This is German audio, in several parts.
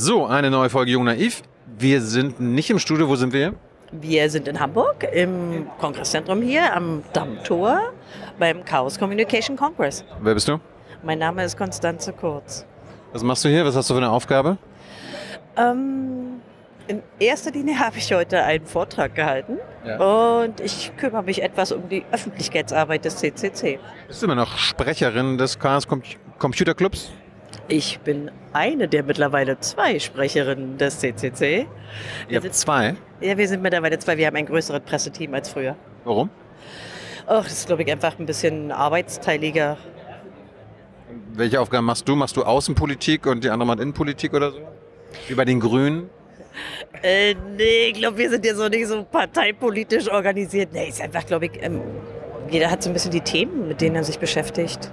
So, eine neue Folge Jung und Naiv. Wir sind nicht im Studio. Wo sind wir? Wir sind in Hamburg, im Kongresszentrum hier, am Dammtor, beim Chaos Communication Congress. Wer bist du? Mein Name ist Constanze Kurz. Was machst du hier? Was hast du für eine Aufgabe? In erster Linie habe ich heute einen Vortrag gehalten, ja. Und ich kümmere mich etwas um die Öffentlichkeitsarbeit des CCC. Bist du immer noch Sprecherin des Chaos Computer Clubs? Ich bin eine der mittlerweile zwei Sprecherinnen des CCC. Ihr habt zwei? Ja, wir sind mittlerweile zwei. Wir haben ein größeres Presseteam als früher. Warum? Ach, das ist, glaube ich, einfach ein bisschen arbeitsteiliger. Welche Aufgaben machst du? Machst du Außenpolitik und die andere macht Innenpolitik oder so? Wie bei den Grünen? Nee, ich glaube, wir sind ja so nicht so parteipolitisch organisiert. Nee, ist einfach, glaube ich, jeder hat so ein bisschen die Themen, mit denen er sich beschäftigt.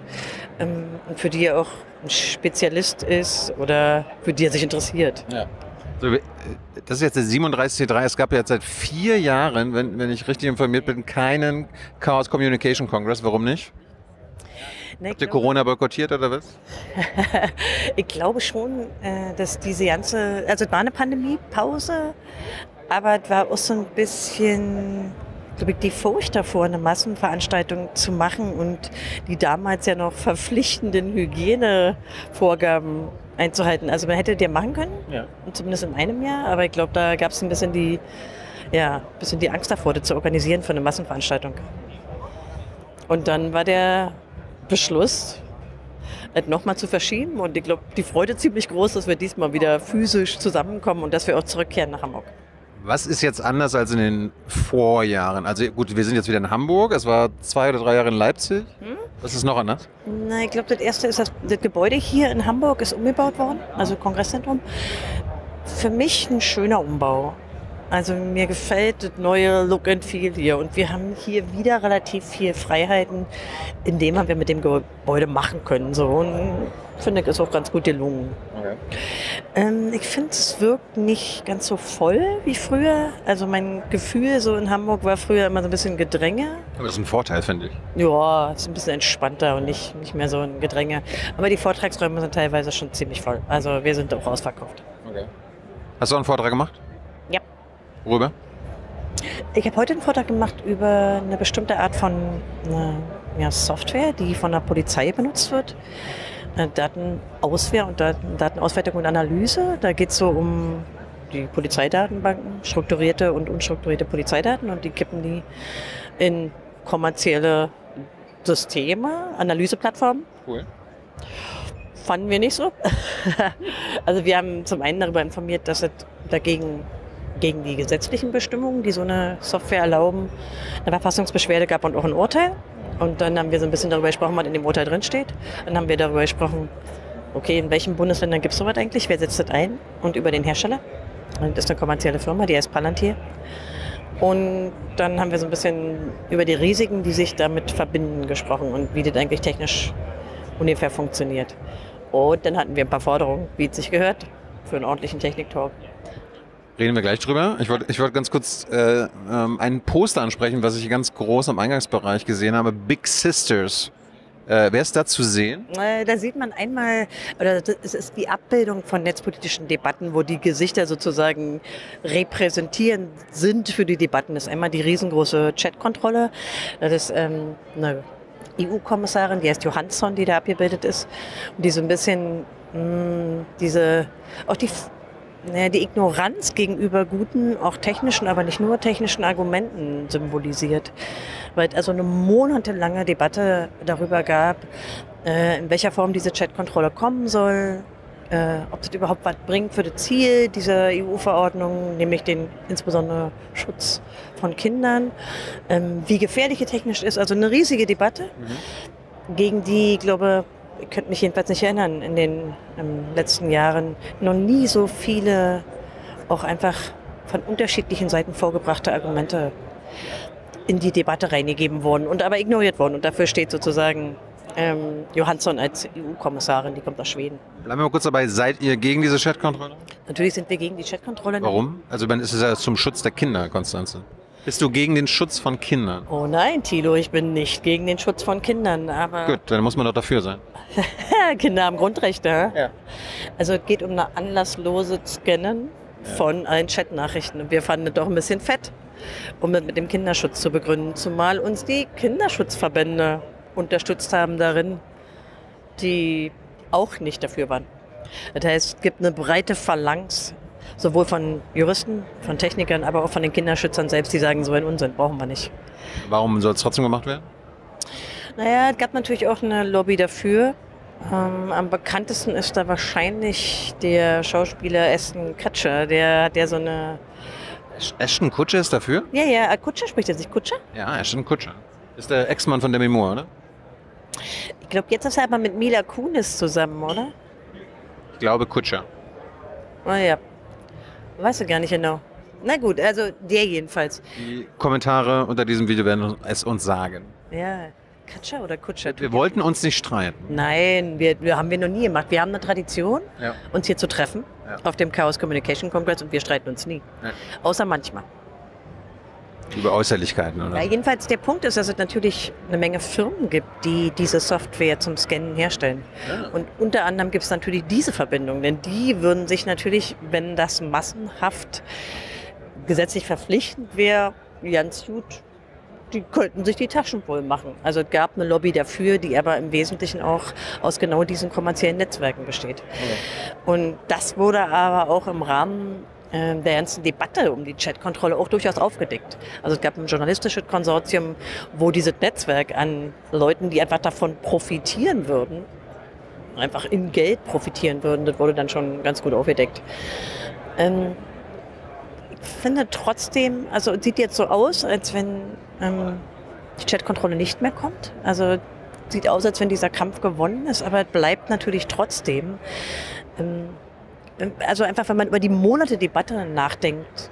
Und für die er auch ein Spezialist ist oder für die er sich interessiert. Ja. So, das ist jetzt der 37C3. Es gab ja seit 4 Jahren, wenn ich richtig informiert bin, keinen Chaos Communication Congress. Warum nicht? Nee, habt ihr Corona boykottiert oder was? Ich glaube schon, dass diese ganze, also es war eine Pandemiepause, aber es war auch so ein bisschen, glaube ich, die Furcht davor, eine Massenveranstaltung zu machen und die damals ja noch verpflichtenden Hygienevorgaben einzuhalten. Also man hätte die machen können, ja. Zumindest in einem Jahr, aber ich glaube, da gab es ein bisschen die, ja, ein bisschen die Angst davor, das zu organisieren für eine Massenveranstaltung. Und dann war der Beschluss, nochmal zu verschieben, und ich glaube, die Freude ziemlich groß, dass wir diesmal wieder physisch zusammenkommen und dass wir auch zurückkehren nach Hamburg. Was ist jetzt anders als in den Vorjahren? Also gut, wir sind jetzt wieder in Hamburg, es war 2 oder 3 Jahre in Leipzig. Was ist noch anders? Na, ich glaube, das erste ist, das Gebäude hier in Hamburg ist umgebaut worden, also Kongresszentrum. Für mich ein schöner Umbau. Also mir gefällt das neue Look and Feel hier, und wir haben hier wieder relativ viel Freiheiten, indem wir mit dem Gebäude machen können. So, und finde ich, ist auch ganz gut gelungen. Okay. Ich finde, es wirkt nicht ganz so voll wie früher. Also mein Gefühl so in Hamburg war früher immer so ein bisschen Gedränge. Aber das ist ein Vorteil, finde ich. Ja, es ist ein bisschen entspannter und nicht mehr so ein Gedränge. Aber die Vortragsräume sind teilweise schon ziemlich voll. Also wir sind auch ausverkauft. Okay. Hast du auch einen Vortrag gemacht? Ja. Worüber? Ich habe heute einen Vortrag gemacht über eine bestimmte Art von Software, die von der Polizei benutzt wird. Datenauswertung und Datenauswertung und Analyse. Da geht es so um die Polizeidatenbanken, strukturierte und unstrukturierte Polizeidaten, und die kippen die in kommerzielle Systeme, Analyseplattformen. Cool. Fanden wir nicht so. Also wir haben zum einen darüber informiert, dass es gegen die gesetzlichen Bestimmungen, die so eine Software erlauben, eine Verfassungsbeschwerde gab und auch ein Urteil. Und dann haben wir so ein bisschen darüber gesprochen, was in dem Urteil drin steht. Dann haben wir darüber gesprochen, okay, in welchen Bundesländern gibt es sowas eigentlich, wer setzt das ein, und über den Hersteller. Und das ist eine kommerzielle Firma, die heißt Palantir. Und dann haben wir so ein bisschen über die Risiken, die sich damit verbinden, gesprochen und wie das eigentlich technisch ungefähr funktioniert. Und dann hatten wir ein paar Forderungen, wie es sich gehört, für einen ordentlichen Technik-Talk. Reden wir gleich drüber. Ich wollte ganz kurz einen Poster ansprechen, was ich ganz groß am Eingangsbereich gesehen habe. Big Sisters. Wer ist da zu sehen? Da sieht man einmal, oder es ist die Abbildung von netzpolitischen Debatten, wo die Gesichter sozusagen repräsentierend sind für die Debatten. Das ist einmal die riesengroße Chatkontrolle. Das ist eine EU-Kommissarin, die heißt Johansson, die da abgebildet ist. Und die so ein bisschen die Ignoranz gegenüber guten, auch technischen, aber nicht nur technischen Argumenten symbolisiert. Weil es also eine monatelange Debatte darüber gab, in welcher Form diese Chatkontrolle kommen soll, ob das überhaupt was bringt für das Ziel dieser EU-Verordnung, nämlich den insbesondere Schutz von Kindern, wie gefährlich es technisch ist. Also eine riesige Debatte, gegen die, ich glaube, ich könnte mich jedenfalls nicht erinnern, in den letzten Jahren noch nie so viele auch einfach von unterschiedlichen Seiten vorgebrachte Argumente in die Debatte reingegeben wurden und aber ignoriert wurden. Und dafür steht sozusagen Johansson als EU-Kommissarin, die kommt aus Schweden. Bleiben wir mal kurz dabei, seid ihr gegen diese Chatkontrolle? Natürlich sind wir gegen die Chatkontrolle. Warum? Also ist es ja zum Schutz der Kinder, Constanze. Bist du gegen den Schutz von Kindern? Oh nein, Thilo, ich bin nicht gegen den Schutz von Kindern, aber... Gut, dann muss man doch dafür sein. Kinder haben Grundrechte, ja. Also es geht um eine anlasslose Scannen von allen Chatnachrichten. Und wir fanden es doch ein bisschen fett, um das mit dem Kinderschutz zu begründen. Zumal uns die Kinderschutzverbände unterstützt haben darin, die auch nicht dafür waren. Das heißt, es gibt eine breite Phalanx, sowohl von Juristen, von Technikern, aber auch von den Kinderschützern selbst, die sagen, so einen Unsinn brauchen wir nicht. Warum soll es trotzdem gemacht werden? Naja, es gab natürlich auch eine Lobby dafür. Am bekanntesten ist da wahrscheinlich der Schauspieler Ashton Kutcher, der so eine... Ashton Kutcher ist dafür? Ja, ja, Kutcher spricht er sich, Kutcher? Ja, Ashton Kutcher. Ist der Ex-Mann von Demi Moore, oder? Ich glaube, jetzt ist er aber mit Mila Kunis zusammen, oder? Ich glaube Kutcher. Ah ja, weiß ich gar nicht genau. Na gut, also der jedenfalls. Die Kommentare unter diesem Video werden es uns sagen. Ja, Kutcher oder Kutscher? Wir wollten uns nicht streiten. Nein, wir haben wir noch nie gemacht. Wir haben eine Tradition, uns hier zu treffen auf dem Chaos Communication Congress, und wir streiten uns nie. Ja. Außer manchmal. Über Äußerlichkeiten, oder? Ja, jedenfalls der Punkt ist, dass es natürlich eine Menge Firmen gibt, die diese Software zum Scannen herstellen. Ja. Und unter anderem gibt es natürlich diese Verbindung, denn die würden sich natürlich, wenn das massenhaft gesetzlich verpflichtend wäre, ganz gut, die könnten sich die Taschen voll machen. Also es gab eine Lobby dafür, die aber im Wesentlichen auch aus genau diesen kommerziellen Netzwerken besteht. Ja. Und das wurde aber auch im Rahmen der ganzen Debatte um die Chatkontrolle auch durchaus aufgedeckt. Also es gab ein journalistisches Konsortium, wo dieses Netzwerk an Leuten, die einfach davon profitieren würden, einfach in Geld profitieren würden, das wurde dann schon ganz gut aufgedeckt. Ich finde trotzdem, also es sieht jetzt so aus, als wenn die Chatkontrolle nicht mehr kommt. Also sieht aus, als wenn dieser Kampf gewonnen ist, aber es bleibt natürlich trotzdem... Also einfach, wenn man über die Monate Debatte nachdenkt,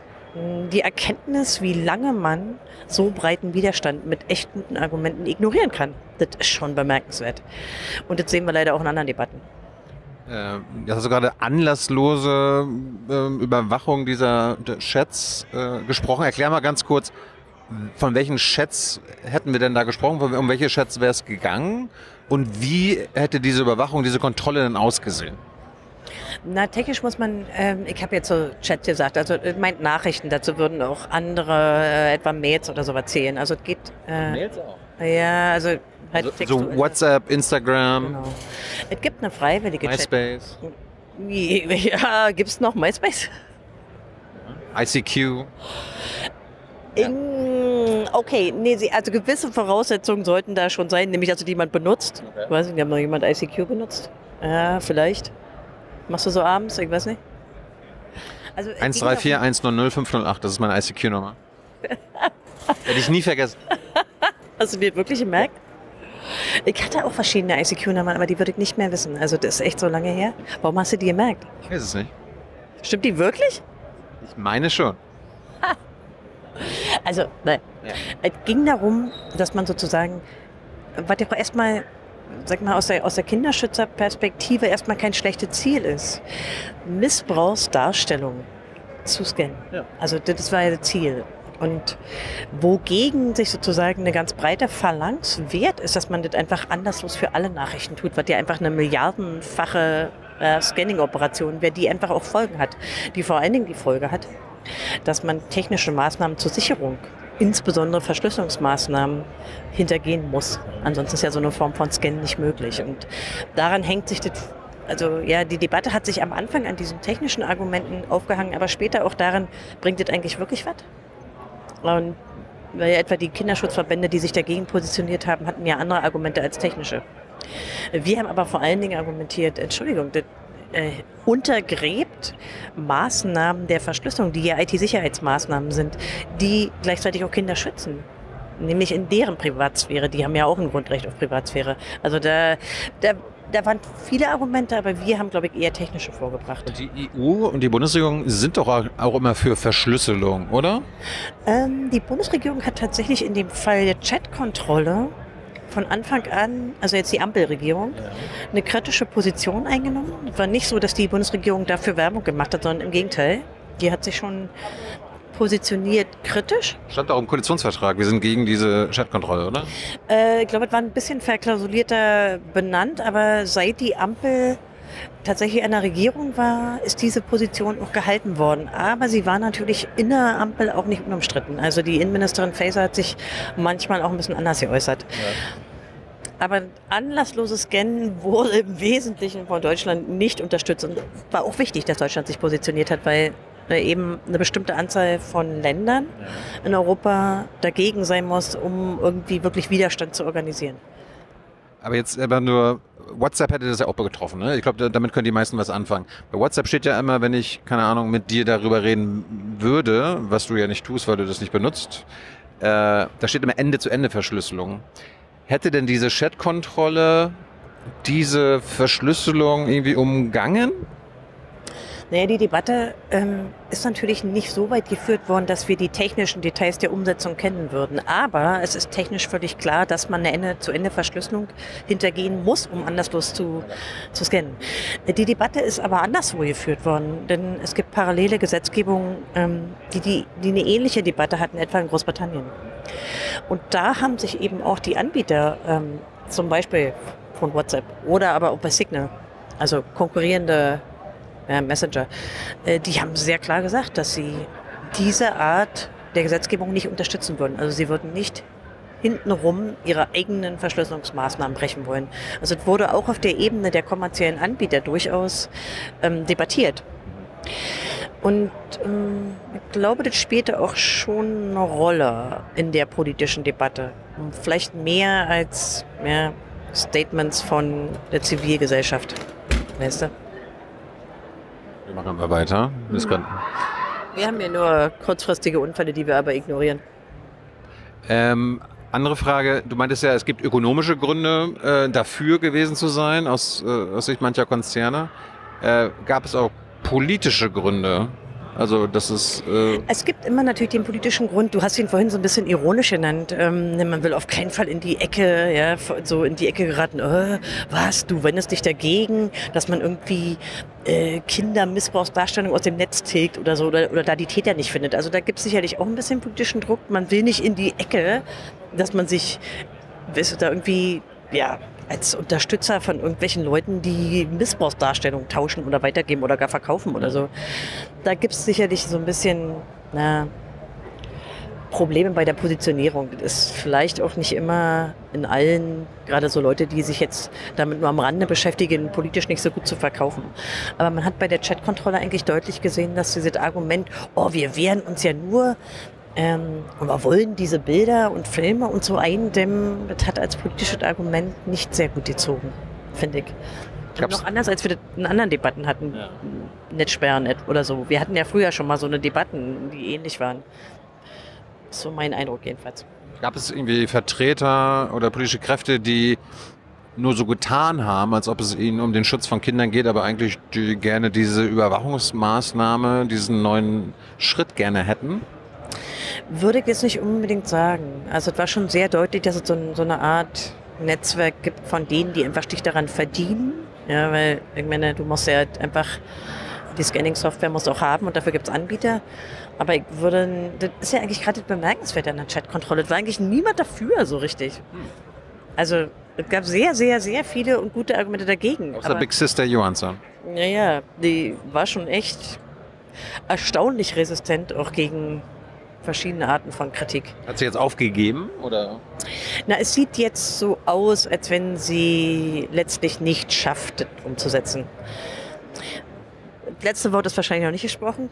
die Erkenntnis, wie lange man so breiten Widerstand mit echt guten Argumenten ignorieren kann, das ist schon bemerkenswert. Und das sehen wir leider auch in anderen Debatten. Das hast du gerade anlasslose Überwachung dieser Chats gesprochen. Erklär mal ganz kurz, von welchen Chats hätten wir denn da gesprochen? Um welche Chats wäre es gegangen? Und wie hätte diese Überwachung, diese Kontrolle denn ausgesehen? Na, technisch muss man, ich habe jetzt so Chat gesagt, also meint Nachrichten, dazu würden auch andere, etwa Mails oder so was zählen. Also es geht... Mails auch? Ja, also... Halt so WhatsApp, Instagram... Genau. Es gibt eine freiwillige Chat. MySpace? Ja, gibt es noch MySpace? ICQ? Okay, nee, also gewisse Voraussetzungen sollten da schon sein, nämlich also die jemand benutzt. Okay. Ich weiß nicht, haben noch jemand ICQ benutzt? Ja, vielleicht. Machst du so abends? Ich weiß nicht. Also, 134 100 508, das ist meine ICQ-Nummer. Hätte ich nie vergessen. Hast du dir wirklich gemerkt? Ich hatte auch verschiedene ICQ-Nummern, aber die würde ich nicht mehr wissen. Also das ist echt so lange her. Warum hast du die gemerkt? Ich weiß es nicht. Stimmt die wirklich? Ich meine schon. Also, nein. Ja. Es ging darum, dass man sozusagen, was ich erstmal... Sag mal, aus der Kinderschützerperspektive erstmal kein schlechtes Ziel ist, Missbrauchsdarstellung zu scannen. Ja. Also das war das Ziel. Und wogegen sich sozusagen eine ganz breite Phalanx wehrt, ist, dass man das einfach anderslos für alle Nachrichten tut, was ja einfach eine milliardenfache Scanning-Operation wäre, die einfach auch Folgen hat. Die vor allen Dingen die Folge hat, dass man technische Maßnahmen zur Sicherung, insbesondere Verschlüsselungsmaßnahmen, hintergehen muss. Ansonsten ist ja so eine Form von Scan nicht möglich. Und daran hängt sich das, also ja, die Debatte hat sich am Anfang an diesen technischen Argumenten aufgehangen, aber später auch daran, bringt das eigentlich wirklich was? Und weil ja etwa die Kinderschutzverbände, die sich dagegen positioniert haben, hatten ja andere Argumente als technische. Wir haben aber vor allen Dingen argumentiert, Entschuldigung, das untergräbt Maßnahmen der Verschlüsselung, die ja IT-Sicherheitsmaßnahmen sind, die gleichzeitig auch Kinder schützen. Nämlich in deren Privatsphäre. Die haben ja auch ein Grundrecht auf Privatsphäre. Also da waren viele Argumente, aber wir haben, glaube ich, eher technische vorgebracht. Die EU und die Bundesregierung sind doch auch immer für Verschlüsselung, oder? Die Bundesregierung hat tatsächlich in dem Fall der Chatkontrolle von Anfang an, also jetzt die Ampelregierung, eine kritische Position eingenommen. Es war nicht so, dass die Bundesregierung dafür Werbung gemacht hat, sondern im Gegenteil. Die hat sich schon positioniert kritisch. Stand auch im Koalitionsvertrag, wir sind gegen diese Chatkontrolle, oder? Ich glaube, es war ein bisschen verklausulierter benannt, aber seit die Ampel tatsächlich einer Regierung war, ist diese Position auch gehalten worden. Aber sie war natürlich in der Ampel auch nicht unumstritten. Also die Innenministerin Faeser hat sich manchmal auch ein bisschen anders geäußert. Ja. Aber anlassloses Scannen wurde im Wesentlichen von Deutschland nicht unterstützt. Und war auch wichtig, dass Deutschland sich positioniert hat, weil eben eine bestimmte Anzahl von Ländern in Europa dagegen sein muss, um irgendwie wirklich Widerstand zu organisieren. Aber jetzt aber nur, WhatsApp hätte das ja auch betroffen, ne? Ich glaube, damit können die meisten was anfangen. Bei WhatsApp steht ja immer, wenn ich, keine Ahnung, mit dir darüber reden würde, was du ja nicht tust, weil du das nicht benutzt, da steht immer Ende-zu-Ende-Verschlüsselung. Hätte denn diese Chatkontrolle diese Verschlüsselung irgendwie umgangen? Naja, die Debatte ist natürlich nicht so weit geführt worden, dass wir die technischen Details der Umsetzung kennen würden. Aber es ist technisch völlig klar, dass man eine Ende-zu-Ende-Verschlüsselung hintergehen muss, um anlasslos zu scannen. Die Debatte ist aber anderswo geführt worden, denn es gibt parallele Gesetzgebungen, die eine ähnliche Debatte hatten, etwa in Großbritannien. Und da haben sich eben auch die Anbieter, zum Beispiel von WhatsApp oder aber auch bei Signal, also konkurrierende Messenger, die haben sehr klar gesagt, dass sie diese Art der Gesetzgebung nicht unterstützen würden. Also sie würden nicht hintenrum ihre eigenen Verschlüsselungsmaßnahmen brechen wollen. Also es wurde auch auf der Ebene der kommerziellen Anbieter durchaus debattiert. Und ich glaube, das spielte auch schon eine Rolle in der politischen Debatte. Vielleicht mehr als Statements von der Zivilgesellschaft. Weißt du? Wir machen mal weiter. Wir haben ja nur kurzfristige Unfälle, die wir aber ignorieren. Andere Frage, du meintest ja, es gibt ökonomische Gründe dafür gewesen zu sein, aus Sicht mancher Konzerne. Gab es auch politische Gründe? Also das ist. Es gibt immer natürlich den politischen Grund. Du hast ihn vorhin so ein bisschen ironisch genannt. Man will auf keinen Fall in die Ecke, ja, so in die Ecke geraten. Was? Du wendest dich dagegen, dass man irgendwie Kindermissbrauchsdarstellung aus dem Netz tilgt oder so oder da die Täter nicht findet. Also da gibt es sicherlich auch ein bisschen politischen Druck. Man will nicht in die Ecke, dass man sich, weißt du, da irgendwie als Unterstützer von irgendwelchen Leuten, die Missbrauchsdarstellung tauschen oder weitergeben oder gar verkaufen oder so. Da gibt es sicherlich so ein bisschen Probleme bei der Positionierung. Das ist vielleicht auch nicht immer in allen, gerade so Leute, die sich jetzt damit nur am Rande beschäftigen, politisch nicht so gut zu verkaufen. Aber man hat bei der Chatkontrolle eigentlich deutlich gesehen, dass dieses Argument, wir wehren uns ja nur, und wir wollen diese Bilder und Filme und so eindämmen, das hat als politisches Argument nicht sehr gut gezogen, finde ich. Noch anders, als wir das in anderen Debatten hatten, Netzsperren oder so. Wir hatten ja früher schon mal so eine Debatten, die ähnlich waren. Das ist so mein Eindruck jedenfalls. Gab es irgendwie Vertreter oder politische Kräfte, die nur so getan haben, als ob es ihnen um den Schutz von Kindern geht, aber eigentlich gerne diese Überwachungsmaßnahme, diesen neuen Schritt gerne hätten? Würde ich jetzt nicht unbedingt sagen. Also es war schon sehr deutlich, dass es so eine Art Netzwerk gibt von denen, die einfach dich daran verdienen. Ja, weil ich meine, du musst ja halt einfach, die Scanning-Software musst du auch haben und dafür gibt es Anbieter. Aber ich würde, das ist ja eigentlich gerade das Bemerkenswerte an der Chatkontrolle. Es war eigentlich niemand dafür so richtig. Also es gab sehr, sehr, sehr viele und gute Argumente dagegen. Außer Big Sister Johansson. Naja, die war schon echt erstaunlich resistent auch gegen verschiedene Arten von Kritik. Hat sie jetzt aufgegeben, oder? Na, es sieht jetzt so aus, als wenn sie letztlich nicht schafft, das umzusetzen. Das letzte Wort ist wahrscheinlich noch nicht gesprochen.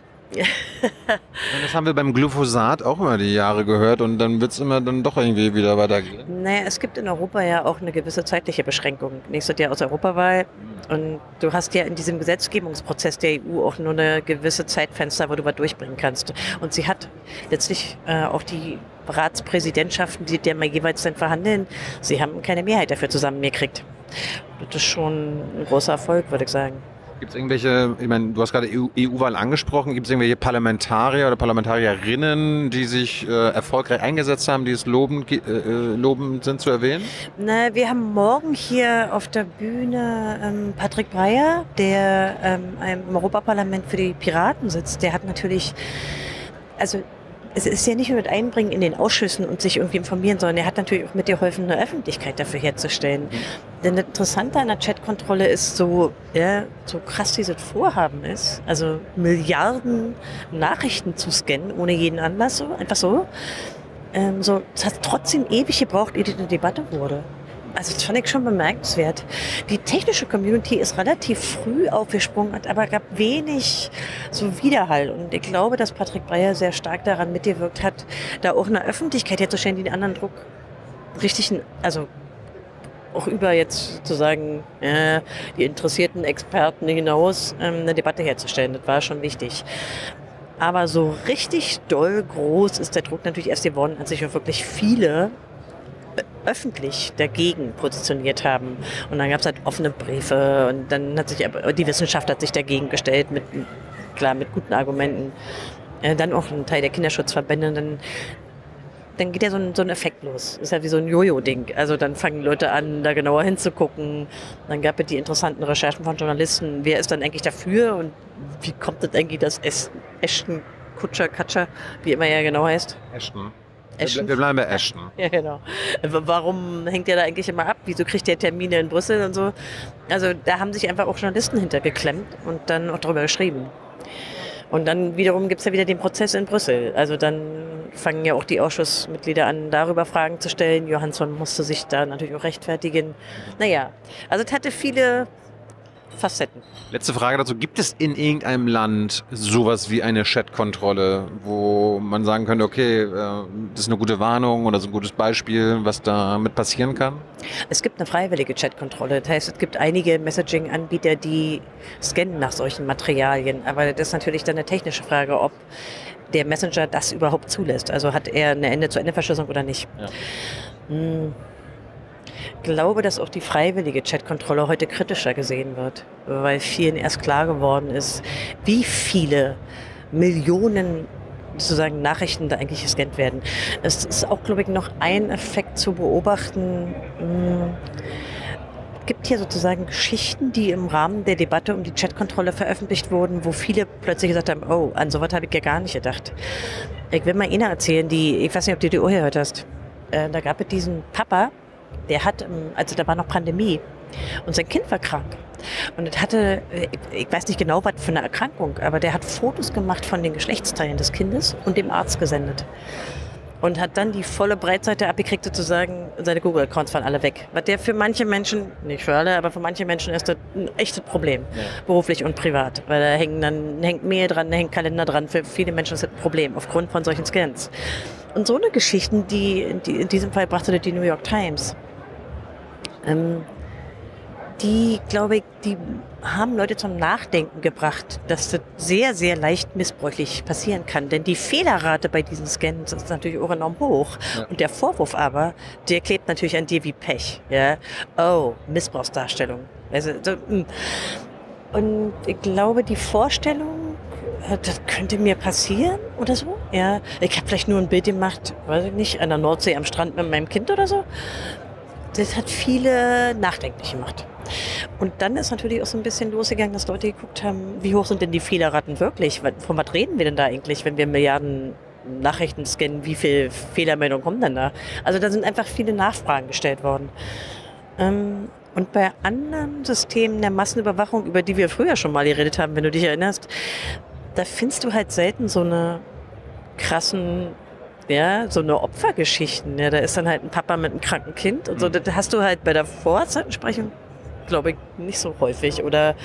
Das haben wir beim Glyphosat auch immer die Jahre gehört und dann wird es immer dann doch irgendwie wieder weitergehen. Naja, es gibt in Europa ja auch eine gewisse zeitliche Beschränkung. Nächstes Jahr aus Europawahl und du hast ja in diesem Gesetzgebungsprozess der EU auch nur eine gewisse Zeitfenster, wo du was durchbringen kannst. Und sie hat letztlich auch die Ratspräsidentschaften, die der mal jeweils dann verhandeln, sie haben keine Mehrheit dafür zusammengekriegt. Das ist schon ein großer Erfolg, würde ich sagen. Gibt es irgendwelche, ich meine, du hast gerade EU-Wahl angesprochen, gibt es irgendwelche Parlamentarier oder Parlamentarierinnen, die sich erfolgreich eingesetzt haben, die es lobend sind zu erwähnen? Na, wir haben morgen hier auf der Bühne Patrick Breyer, der im Europaparlament für die Piraten sitzt. Der hat natürlich, also Es ist ja nicht nur das Einbringen in den Ausschüssen und sich irgendwie informieren, sondern er hat natürlich auch mitgeholfen, eine Öffentlichkeit dafür herzustellen. Denn das Interessante an der Chatkontrolle ist so, ja, so krass dieses Vorhaben ist, also Milliarden Nachrichten zu scannen, ohne jeden Anlass, so, einfach so. So, es hat trotzdem ewig gebraucht, ehe die eine Debatte wurde. Also das fand ich schon bemerkenswert. Die technische Community ist relativ früh aufgesprungen, hat aber gab wenig so Widerhall. Und ich glaube, dass Patrick Breyer sehr stark daran mitgewirkt hat, da auch eine Öffentlichkeit herzustellen, die den anderen Druck richtig, also auch über jetzt sozusagen die interessierten Experten hinaus eine Debatte herzustellen. Das war schon wichtig. Aber so richtig doll groß ist der Druck natürlich erst geworden, als sich auch wirklich viele öffentlich dagegen positioniert haben. Und dann gab es halt offene Briefe und dann hat sich die Wissenschaft hat sich dagegen gestellt, mit, klar, mit guten Argumenten. Dann auch ein Teil der Kinderschutzverbände. Dann geht ja so ein Effekt los. Ist ja wie so ein Jojo-Ding. Also dann fangen Leute an, da genauer hinzugucken. Dann gab es die interessanten Recherchen von Journalisten. Wer ist dann eigentlich dafür und wie kommt das eigentlich, dass Ashton Kutcher, wie immer er genau heißt? Ashton. Wir bleiben bei Ashton. Ja, genau. Warum hängt der da eigentlich immer ab? Wieso kriegt der Termine in Brüssel und so? Also da haben sich einfach auch Journalisten hintergeklemmt und dann auch darüber geschrieben. Und dann wiederum gibt es ja wieder den Prozess in Brüssel. Also dann fangen ja auch die Ausschussmitglieder an, darüber Fragen zu stellen. Johansson musste sich da natürlich auch rechtfertigen. Naja, also es hatte viele Facetten. Letzte Frage dazu. Gibt es in irgendeinem Land sowas wie eine Chatkontrolle, wo man sagen könnte, okay, das ist eine gute Warnung oder so ein gutes Beispiel, was damit passieren kann? Es gibt eine freiwillige Chatkontrolle. Das heißt, es gibt einige Messaging-Anbieter, die scannen nach solchen Materialien. Aber das ist natürlich dann eine technische Frage, ob der Messenger das überhaupt zulässt. Also hat er eine Ende-zu-Ende-Verschlüsselung oder nicht? Ja. Ich glaube, dass auch die freiwillige Chatkontrolle heute kritischer gesehen wird, weil vielen erst klar geworden ist, wie viele Millionen sozusagen Nachrichten da eigentlich gescannt werden. Es ist auch, glaube ich, noch ein Effekt zu beobachten. Es gibt hier sozusagen Geschichten, die im Rahmen der Debatte um die Chatkontrolle veröffentlicht wurden, wo viele plötzlich gesagt haben, oh, an sowas habe ich ja gar nicht gedacht. Ich will mal eine erzählen, ich weiß nicht, ob du die Uhr gehört hast. Da gab es diesen Papa, der hat, also da war noch Pandemie und sein Kind war krank und es hatte, ich weiß nicht genau, was für eine Erkrankung, aber der hat Fotos gemacht von den Geschlechtsteilen des Kindes und dem Arzt gesendet und hat dann die volle Breitseite abgekriegt sozusagen, seine Google-Accounts waren alle weg. Was der für manche Menschen, nicht für alle, aber für manche Menschen ist das ein echtes Problem, ja, beruflich und privat, weil da hängt Mail dran, da hängt Kalender dran, für viele Menschen ist das ein Problem aufgrund von solchen Scans. Und so eine Geschichten, die in diesem Fall brachte die New York Times, die, glaube ich, die haben Leute zum Nachdenken gebracht, dass das sehr, sehr leicht missbräuchlich passieren kann. Denn die Fehlerrate bei diesen Scans ist natürlich auch enorm hoch. Ja. Und der Vorwurf aber, der klebt natürlich an dir wie Pech. Ja? Oh, Missbrauchsdarstellung. Also, so, und ich glaube, die Vorstellung, das könnte mir passieren oder so. Ja, ich habe vielleicht nur ein Bild gemacht, weiß ich nicht, an der Nordsee am Strand mit meinem Kind oder so. Das hat viele nachdenklich gemacht. Und dann ist natürlich auch so ein bisschen losgegangen, dass Leute geguckt haben, wie hoch sind denn die Fehlerraten wirklich? Von was reden wir denn da eigentlich, wenn wir Milliarden Nachrichten scannen? Wie viele Fehlermeldungen kommen denn da? Also da sind einfach viele Nachfragen gestellt worden. Und bei anderen Systemen der Massenüberwachung, über die wir früher schon mal geredet haben, wenn du dich erinnerst, da findest du halt selten so eine krassen, ja, so eine Opfergeschichten. Ja, da ist dann halt ein Papa mit einem kranken Kind und so. Das hast du halt bei der Vorratsdatenspeicherung, glaube ich, nicht so häufig. Oder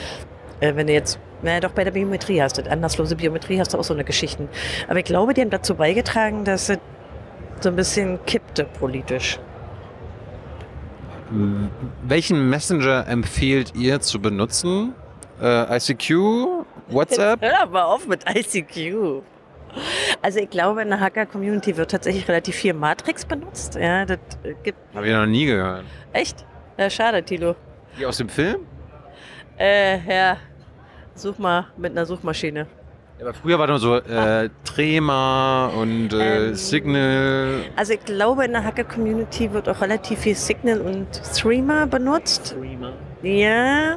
wenn du jetzt, naja, doch bei der Biometrie hast, anlasslose Biometrie hast du auch so eine Geschichten. Aber ich glaube, die haben dazu beigetragen, dass es so ein bisschen kippte politisch. Welchen Messenger empfehlt ihr zu benutzen? ICQ? WhatsApp? Hör aber auf mit ICQ. Also ich glaube, in der Hacker-Community wird tatsächlich relativ viel Matrix benutzt. Ja, das gibt. Habe ich noch nie gehört. Echt? Ja, schade, Thilo. Die aus dem Film? Ja. Such mal mit einer Suchmaschine. Ja, aber früher war doch so Threema und Signal. Also ich glaube, in der Hacker-Community wird auch relativ viel Signal und Threema benutzt. Threema. Ja.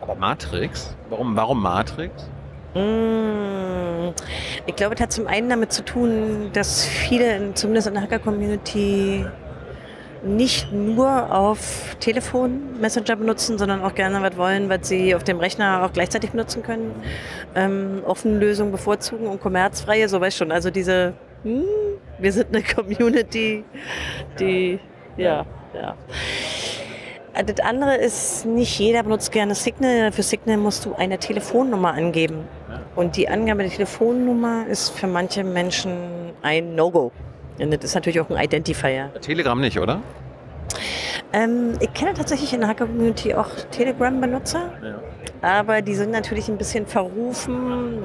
Aber Matrix? Warum Matrix? Ich glaube, das hat zum einen damit zu tun, dass viele, zumindest in der Hacker-Community, nicht nur auf Telefon Messenger benutzen, sondern auch gerne was wollen, was sie auf dem Rechner auch gleichzeitig benutzen können. Offene Lösungen bevorzugen und kommerzfreie, so weiß schon. Also diese, wir sind eine Community, die, Das andere ist, nicht jeder benutzt gerne Signal. Für Signal musst du eine Telefonnummer angeben. Und die Angabe der Telefonnummer ist für manche Menschen ein No-Go. Und das ist natürlich auch ein Identifier. Telegram nicht, oder? Ich kenne tatsächlich in der Hacker-Community auch Telegram-Benutzer. Ja. Aber die sind natürlich ein bisschen verrufen,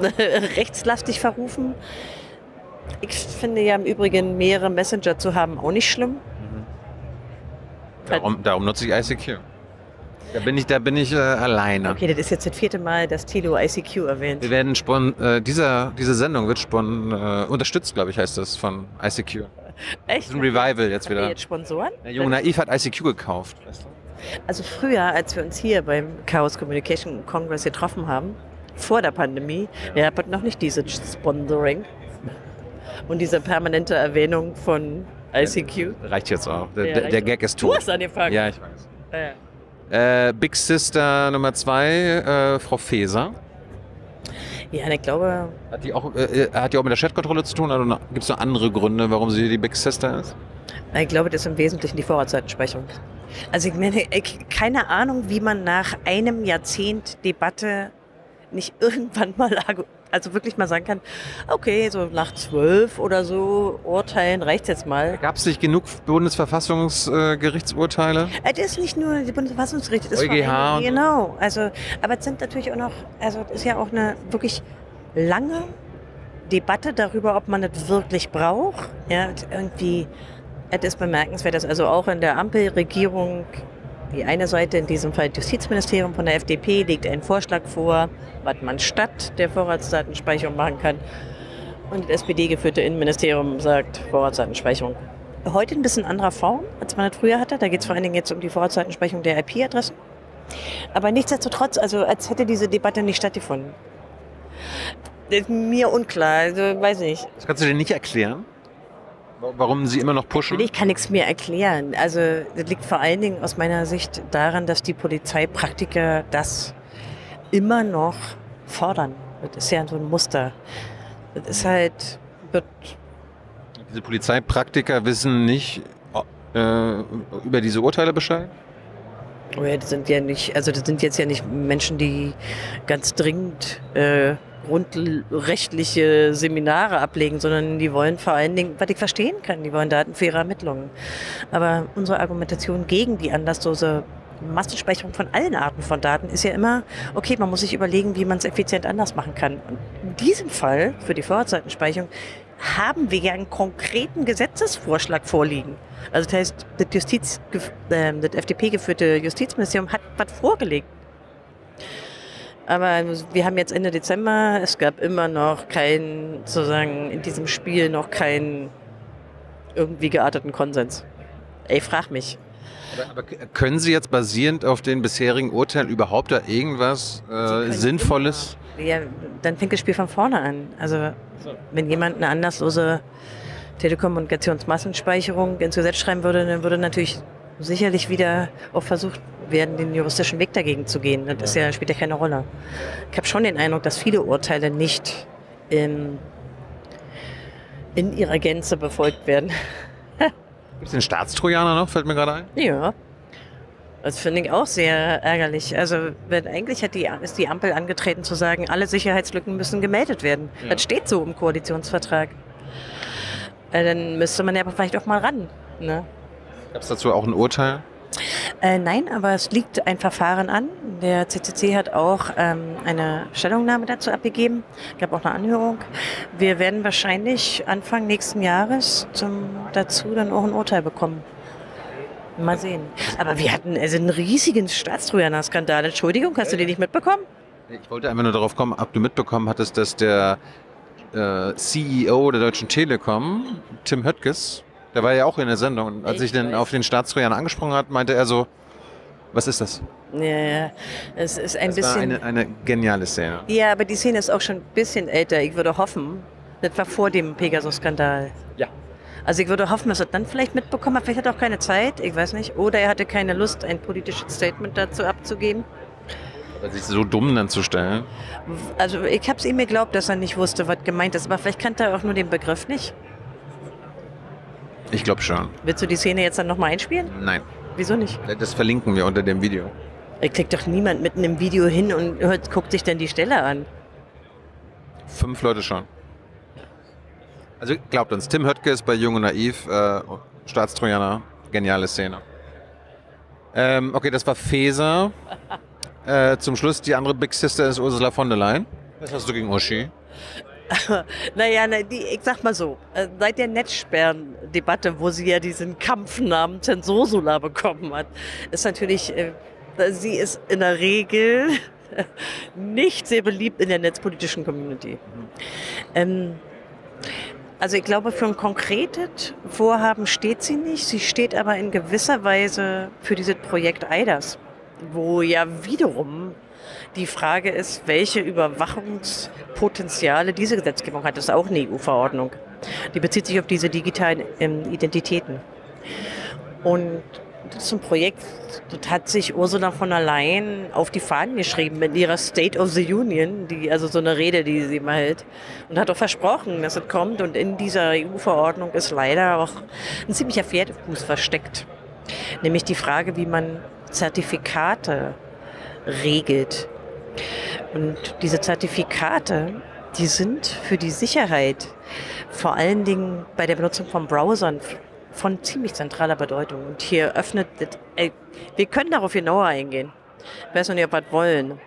rechtslastig verrufen. Ich finde ja im Übrigen, mehrere Messenger zu haben, auch nicht schlimm. Darum nutze ich ICQ. Da bin ich alleine. Okay, das ist jetzt das 4. Mal, dass Thilo ICQ erwähnt. Wir werden diese Sendung wird unterstützt, glaube ich, heißt das, von ICQ. Echt? Das ist ein Revival jetzt wieder. Haben wir jetzt Sponsoren? Der Jung und Naiv hat ICQ gekauft. Weißt du? Also früher, als wir uns hier beim Chaos Communication Congress getroffen haben, vor der Pandemie, ja, hat noch nicht dieses Sponsoring und diese permanente Erwähnung von ICQ. Reicht jetzt auch. Der Gag ist tot. Du hast angefangen. Ja, ich weiß. Big Sister Nummer 2, Frau Faeser. Ja, ich glaube... Hat die auch mit der Chatkontrolle zu tun? Oder gibt es noch andere Gründe, warum sie die Big Sister ist? Ich glaube, das ist im Wesentlichen die Vorratsdatenspeicherung. Also ich meine, keine Ahnung, wie man nach einem Jahrzehnt Debatte nicht irgendwann mal... Also wirklich mal sagen kann, okay, so nach 12 oder so Urteilen reicht jetzt mal. Gab es nicht genug Bundesverfassungsgerichtsurteile? Es ist nicht nur die Bundesverfassungsgericht, es ist EuGH. Genau. Also, aber es sind natürlich auch noch, also es ist ja auch eine wirklich lange Debatte darüber, ob man das wirklich braucht. Ja, irgendwie, es ist bemerkenswert, dass also auch in der Ampelregierung die eine Seite, in diesem Fall das Justizministerium von der FDP, legt einen Vorschlag vor, was man statt der Vorratsdatenspeicherung machen kann. Und das SPD-geführte Innenministerium sagt Vorratsdatenspeicherung. Heute ein bisschen anderer Form, als man das früher hatte. Da geht es vor allen Dingen jetzt um die Vorratsdatenspeicherung der IP-Adressen. Aber nichtsdestotrotz, also als hätte diese Debatte nicht stattgefunden. Das ist mir unklar, also weiß nicht. Das kannst du dir nicht erklären? Warum sie immer noch pushen? Ich kann nichts mehr erklären. Also das liegt vor allen Dingen aus meiner Sicht daran, dass die Polizeipraktiker das immer noch fordern. Das ist ja so ein Muster. Das ist halt... Diese Polizeipraktiker wissen nicht über diese Urteile Bescheid? Oh ja, das sind ja nicht, also das sind jetzt ja nicht Menschen, die ganz dringend... grundrechtliche Seminare ablegen, sondern die wollen vor allen Dingen, was ich verstehen kann, die wollen datenfaire Ermittlungen. Aber unsere Argumentation gegen die anlasslose Massenspeicherung von allen Arten von Daten ist ja immer, okay, man muss sich überlegen, wie man es effizient anders machen kann. Und in diesem Fall, für die Vorratsdatenspeicherung, haben wir ja einen konkreten Gesetzesvorschlag vorliegen. Also das heißt, das FDP-geführte Justizministerium hat was vorgelegt. Aber wir haben jetzt Ende Dezember, es gab immer noch keinen, sozusagen in diesem Spiel noch keinen irgendwie gearteten Konsens. Ey, frag mich. Aber können Sie jetzt basierend auf den bisherigen Urteilen überhaupt da irgendwas Sinnvolles? Immer. Ja, dann fängt das Spiel von vorne an. Also wenn jemand eine anlasslose Telekommunikationsmassenspeicherung ins Gesetz schreiben würde, dann würde natürlich sicherlich wieder auch versucht werden, den juristischen Weg dagegen zu gehen. Das ist ja, spielt ja keine Rolle. Ich habe schon den Eindruck, dass viele Urteile nicht in ihrer Gänze befolgt werden. Gibt es den Staatstrojaner noch? Fällt mir gerade ein. Ja. Das finde ich auch sehr ärgerlich. Also eigentlich ist die Ampel angetreten zu sagen, alle Sicherheitslücken müssen gemeldet werden. Ja. Das steht so im Koalitionsvertrag. Dann müsste man ja aber vielleicht auch mal ran. Ne? Gab es dazu auch ein Urteil? Nein, aber es liegt ein Verfahren an. Der CCC hat auch eine Stellungnahme dazu abgegeben. Es gab auch eine Anhörung. Wir werden wahrscheinlich Anfang nächsten Jahres dazu dann auch ein Urteil bekommen. Mal sehen. Aber wir hatten also einen riesigen Staatstrojaner-Skandal. Entschuldigung, hast du den nicht mitbekommen? Ich wollte einfach nur darauf kommen, ob du mitbekommen hattest, dass der CEO der Deutschen Telekom, Tim Höttges, der war ja auch in der Sendung. Und als ich den auf den Staatstrojaner angesprochen hat, meinte er so, was ist das? Ja, es ist ein bisschen... War eine geniale Szene. Ja, aber die Szene ist auch schon ein bisschen älter. Ich würde hoffen, das war vor dem Pegasus-Skandal. Ja. Also ich würde hoffen, dass er dann vielleicht mitbekommen hat. Vielleicht hat er auch keine Zeit, ich weiß nicht. Oder er hatte keine Lust, ein politisches Statement dazu abzugeben. Oder sich so dumm dann zu stellen. Also ich habe es ihm geglaubt, dass er nicht wusste, was gemeint ist. Aber vielleicht kannte er auch nur den Begriff nicht. Ich glaube schon. Willst du die Szene jetzt dann nochmal einspielen? Nein. Wieso nicht? Das verlinken wir unter dem Video. Da klickt doch niemand mitten im Video hin und guckt sich dann die Stelle an. 5 Leute schon. Also glaubt uns, Tim Höttges ist bei Jung und Naiv, Staatstrojaner, geniale Szene. Okay, das war Faeser. Zum Schluss, die andere Big Sister ist Ursula von der Leyen. Was hast du gegen Uschi? Naja, ich sag mal so, seit der Netzsperren-Debatte, wo sie ja diesen Kampfnamen Zensursula bekommen hat, ist natürlich, sie ist in der Regel nicht sehr beliebt in der netzpolitischen Community. Also ich glaube, für ein konkretes Vorhaben steht sie nicht, sie steht aber in gewisser Weise für dieses Projekt EIDAS, wo ja wiederum die Frage ist, welche Überwachungspotenziale diese Gesetzgebung hat. Das ist auch eine EU-Verordnung. Die bezieht sich auf diese digitalen Identitäten. Und das ist ein Projekt, das hat sich Ursula von der Leyen auf die Fahnen geschrieben mit ihrer State of the Union, also so eine Rede, die sie mal hält. Und hat auch versprochen, dass es kommt. Und in dieser EU-Verordnung ist leider auch ein ziemlicher Pferdefuß versteckt. Nämlich die Frage, wie man Zertifikate regelt. Und diese Zertifikate, die sind für die Sicherheit, vor allen Dingen bei der Benutzung von Browsern, von ziemlich zentraler Bedeutung. Und hier öffnet, wir können darauf genauer eingehen. Ich weiß noch nicht, ob wir das wollen.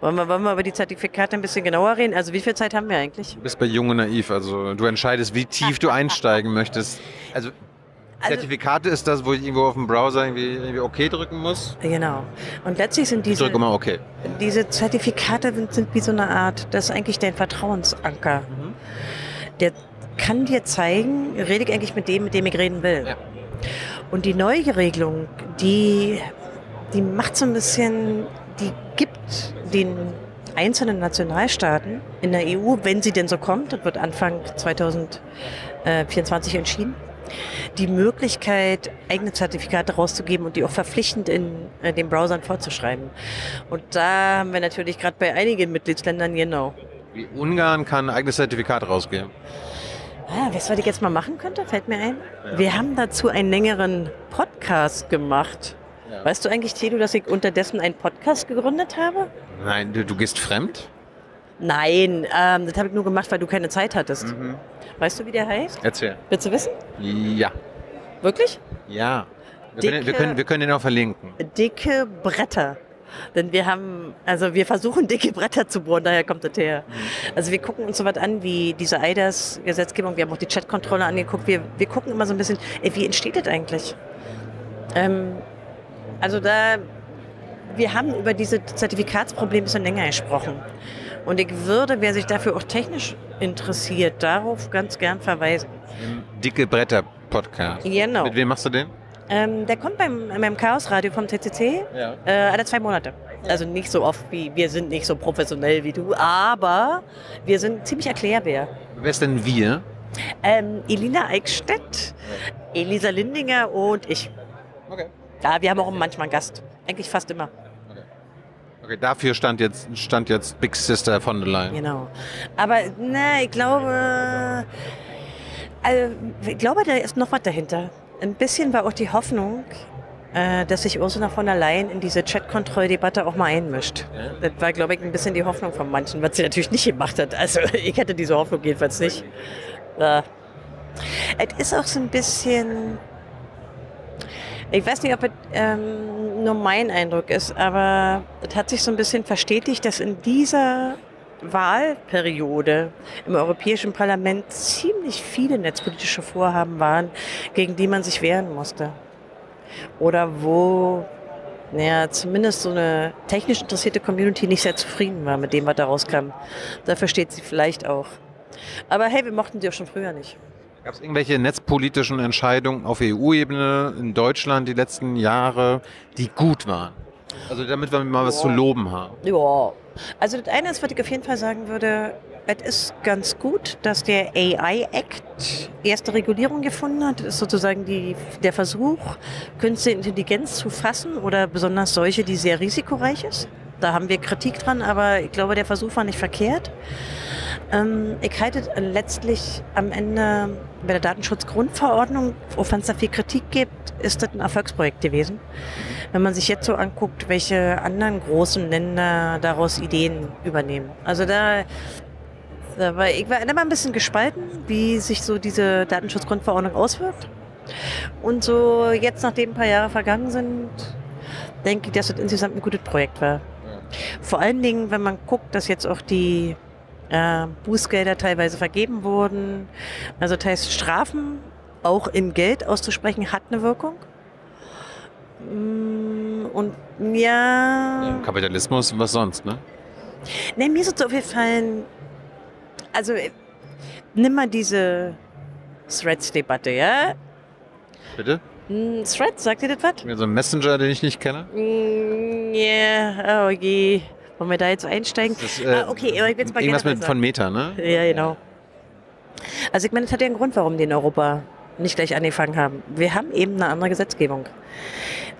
Wollen wir über die Zertifikate ein bisschen genauer reden? Also wie viel Zeit haben wir eigentlich? Du bist bei Jung und Naiv, also du entscheidest, wie tief du einsteigen möchtest. Also Zertifikate ist das, wo ich irgendwo auf dem Browser irgendwie OK drücken muss? Genau. Und letztlich sind diese, ich drücke mal okay. Diese Zertifikate sind wie so eine Art, das ist eigentlich dein Vertrauensanker. Mhm. Der kann dir zeigen, rede ich eigentlich mit dem ich reden will. Ja. Und die neue Regelung, die macht so ein bisschen, die gibt den einzelnen Nationalstaaten in der EU, wenn sie denn so kommt, das wird Anfang 2024 entschieden, die Möglichkeit, eigene Zertifikate rauszugeben und die auch verpflichtend in den Browsern vorzuschreiben. Und da haben wir natürlich gerade bei einigen Mitgliedsländern genau. Wie Ungarn kann ein eigenes Zertifikat rausgeben. Ah, weißt du, was ich jetzt mal machen könnte? Fällt mir ein. Ja. Wir haben dazu einen längeren Podcast gemacht. Ja. Weißt du eigentlich, Tedo, dass ich unterdessen einen Podcast gegründet habe? Nein, du gehst fremd? Nein, das habe ich nur gemacht, weil du keine Zeit hattest. Mhm. Weißt du, wie der heißt? Erzähl. Willst du wissen? Ja. Wirklich? Ja. Wir können den auch verlinken. Dicke Bretter. Denn wir versuchen dicke Bretter zu bohren, daher kommt das her. Also wir gucken uns so was an wie diese EIDAS-Gesetzgebung, wir haben auch die Chatkontrolle angeguckt, wir gucken immer so ein bisschen, wie entsteht das eigentlich? Wir haben über dieses Zertifikatsproblem ein bisschen länger gesprochen. Und ich würde, wer sich dafür auch technisch interessiert, darauf ganz gern verweisen. Dicke Bretter Podcast. Genau. Mit wem machst du den? Der kommt beim Chaos Radio vom TCC, ja. Alle 2 Monate. Also nicht so oft wie, wir sind nicht so professionell wie du, aber wir sind ziemlich erklärbar. Wer ist denn wir? Elina Eickstedt, Elisa Lindinger und ich. Okay. Ja, wir haben auch manchmal einen Gast. Eigentlich fast immer. Okay, dafür stand jetzt Big Sister von der Leyen. Genau. Aber na, ich glaube, da ist noch was dahinter. Ein bisschen war auch die Hoffnung, dass sich Ursula von der Leyen in diese Chatkontrolldebatte auch mal einmischt. Das war, glaube ich, ein bisschen die Hoffnung von manchen, was sie natürlich nicht gemacht hat. Also ich hätte diese Hoffnung jedenfalls nicht. Es ist auch so ein bisschen... Ich weiß nicht, ob es nur mein Eindruck ist, aber es hat sich so ein bisschen verstetigt, dass in dieser Wahlperiode im Europäischen Parlament ziemlich viele netzpolitische Vorhaben waren, gegen die man sich wehren musste. Oder wo zumindest so eine technisch interessierte Community nicht sehr zufrieden war mit dem, was da rauskam. Dafür steht sie vielleicht auch. Aber hey, wir mochten sie auch schon früher nicht. Gab es irgendwelche netzpolitischen Entscheidungen auf EU-Ebene in Deutschland die letzten Jahre, die gut waren? Also damit wir mal was zu loben haben. Ja. Also das eine ist, was ich auf jeden Fall sagen würde, es ist ganz gut, dass der AI-Act erste Regulierung gefunden hat. Das ist sozusagen der Versuch, künstliche Intelligenz zu fassen oder besonders solche, die sehr risikoreich ist. Da haben wir Kritik dran, aber ich glaube, der Versuch war nicht verkehrt. Ich halte letztlich am Ende bei der Datenschutzgrundverordnung, auch wenn es da viel Kritik gibt, ist das ein Erfolgsprojekt gewesen. Wenn man sich jetzt so anguckt, welche anderen großen Länder daraus Ideen übernehmen. Also ich war immer ein bisschen gespalten, wie sich so diese Datenschutzgrundverordnung auswirkt. Und so jetzt, nachdem ein paar Jahre vergangen sind, denke ich, dass das insgesamt ein gutes Projekt war. Vor allen Dingen, wenn man guckt, dass jetzt auch die Bußgelder teilweise vergeben wurden. Also das heißt, Strafen auch in Geld auszusprechen, hat eine Wirkung. Und ja... Kapitalismus, was sonst, ne? Nee, mir ist es so aufgefallen, also nimm mal diese Threads-Debatte, ja? Bitte? Threads, sagt ihr das was? So ein Messenger, den ich nicht kenne? Ja, okay. Wollen wir da jetzt einsteigen? Das ist, okay, aber ich bin es mal irgendwas mit von Meta, ne? Ja, genau. Also ich meine, es hat ja einen Grund, warum die in Europa nicht gleich angefangen haben. Wir haben eben eine andere Gesetzgebung.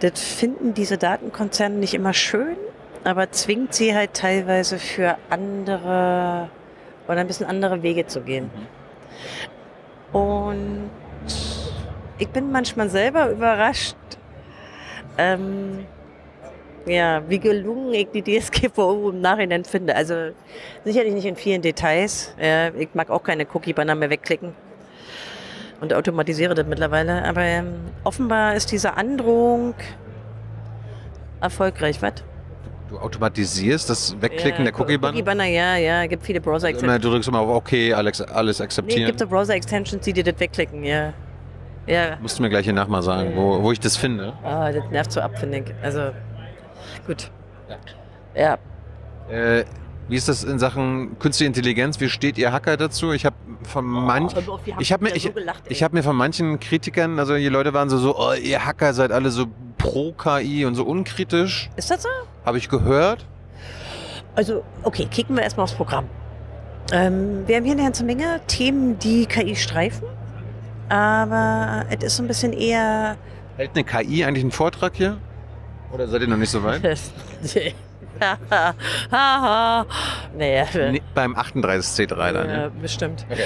Das finden diese Datenkonzerne nicht immer schön, aber zwingt sie halt teilweise für andere oder ein bisschen andere Wege zu gehen. Und ich bin manchmal selber überrascht, ja, wie gelungen ich die DSGVO im Nachhinein finde. Also sicherlich nicht in vielen Details. Ja, ich mag auch keine Cookie-Banner mehr wegklicken und automatisiere das mittlerweile. Aber offenbar ist diese Androhung erfolgreich. Was? Du automatisierst das Wegklicken der Cookie-Banner? Cookie-Banner, ja. Gibt viele Browser-Extensions. Du drückst immer auf OK, alles akzeptieren. Nee, gibt so Browser-Extensions, die dir das wegklicken, ja. Ja. Musst du mir gleich hier nachher mal sagen, wo ich das finde. Ah, das nervt so ab, finde ich. Also... Gut. Ja. Wie ist das in Sachen künstliche Intelligenz? Wie steht ihr Hacker dazu? Ich habe mir von manchen Kritikern, also die Leute waren so, oh, ihr Hacker seid alle so pro KI und so unkritisch. Ist das so? Habe ich gehört. Also, okay, kicken wir erstmal aufs Programm. Wir haben hier eine ganze Menge Themen, die KI streifen, aber es ist so ein bisschen eher... Hält eine KI eigentlich einen Vortrag hier? Oder seid ihr noch nicht so weit? Naja. Nee, beim 38C3 dann. Ja, bestimmt. Okay.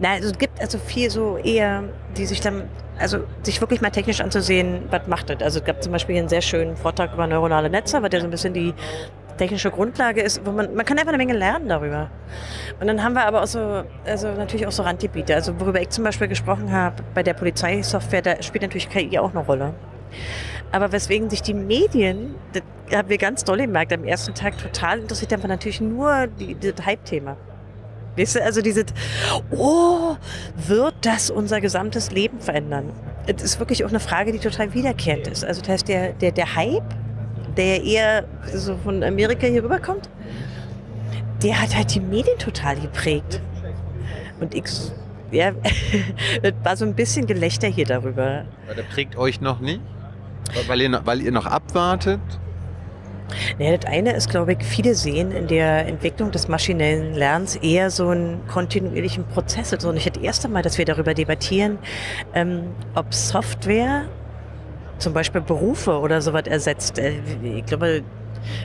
Nein, also es gibt also viel so eher, die sich dann, also sich wirklich mal technisch anzusehen, was macht das. Also es gab zum Beispiel einen sehr schönen Vortrag über neuronale Netze, weil der so ein bisschen die technische Grundlage ist, wo man kann einfach eine Menge lernen darüber. Und dann haben wir aber auch so, also natürlich auch so Randgebiete. Also worüber ich zum Beispiel gesprochen habe, bei der Polizeisoftware, da spielt natürlich KI auch eine Rolle. Aber weswegen sich die Medien, das haben wir ganz doll gemerkt, am ersten Tag total interessiert, haben wir natürlich nur das Hype-Thema. Weißt du, also dieses, oh, wird das unser gesamtes Leben verändern? Das ist wirklich auch eine Frage, die total wiederkehrend ist. Also das heißt, der Hype, der eher so von Amerika hier rüberkommt, der hat halt die Medien total geprägt. Und ich, ja, das war so ein bisschen Gelächter hier darüber. Aber der prägt euch noch nicht? Weil ihr noch abwartet? Naja, das eine ist, glaube ich, viele sehen in der Entwicklung des maschinellen Lernens eher so einen kontinuierlichen Prozess. Also nicht das erste Mal, dass wir darüber debattieren, ob Software zum Beispiel Berufe oder sowas ersetzt. Ich glaube,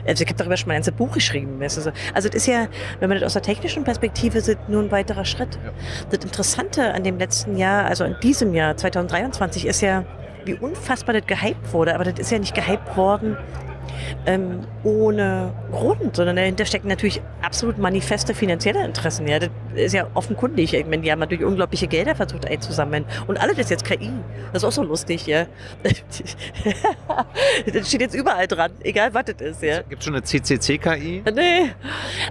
also ich habe darüber schon mal ein ganzes Buch geschrieben. Also es ist ja, wenn man das aus der technischen Perspektive sieht, nur ein weiterer Schritt. Ja. Das Interessante an dem letzten Jahr, also an diesem Jahr 2023, ist ja, wie unfassbar das gehypt wurde, aber das ist ja nicht gehypt worden ohne Grund, sondern dahinter stecken natürlich absolut manifeste finanzielle Interessen. Ja, das ist ja offenkundig. Ich meine, die haben natürlich unglaubliche Gelder versucht einzusammeln und alles ist jetzt KI. Das ist auch so lustig, ja. Das steht jetzt überall dran, egal was das ist, ja. Gibt es schon eine CCC-KI? Nee.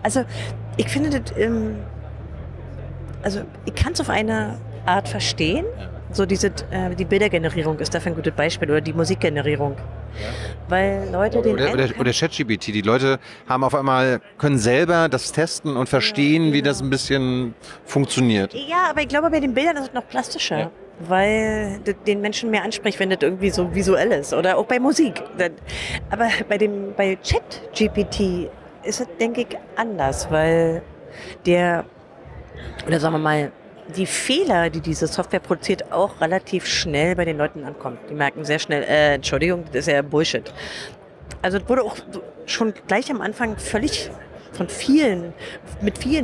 Also, ich finde das, also, ich kann es auf eine Art verstehen. So die Bildergenerierung ist dafür ein gutes Beispiel oder die Musikgenerierung. Ja. Weil Leute oder ChatGPT, die Leute haben auf einmal, können selber das testen und verstehen, ja, genau, wie das ein bisschen funktioniert. Ja, aber ich glaube, bei den Bildern ist es noch plastischer. Ja. weil das den Menschen mehr anspricht, wenn das irgendwie so visuell ist oder auch bei Musik. Aber bei Chat-GPT ist das, denke ich, anders, weil oder sagen wir mal, die Fehler, die diese Software produziert, auch relativ schnell bei den Leuten ankommen. Die merken sehr schnell, Entschuldigung, das ist ja Bullshit. Also es wurde auch schon gleich am Anfang völlig mit vielen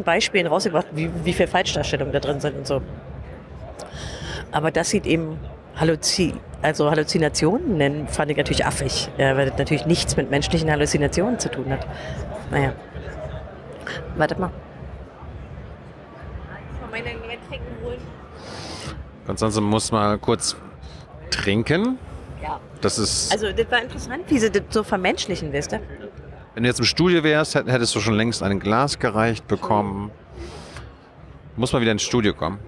Beispielen rausgebracht, wie viel Falschdarstellungen da drin sind und so. Aber das sieht eben Halluzinationen nennen, fand ich natürlich affig, weil das natürlich nichts mit menschlichen Halluzinationen zu tun hat. Naja. Wartet mal. Ich kann meine Getränke holen. Constanze muss mal kurz trinken. Ja. Das ist. Also, das war interessant, wie sie das so vermenschlichen, weißt du? Wenn du jetzt im Studio wärst, hättest du schon längst ein Glas gereicht bekommen. Muss mal wieder ins Studio kommen.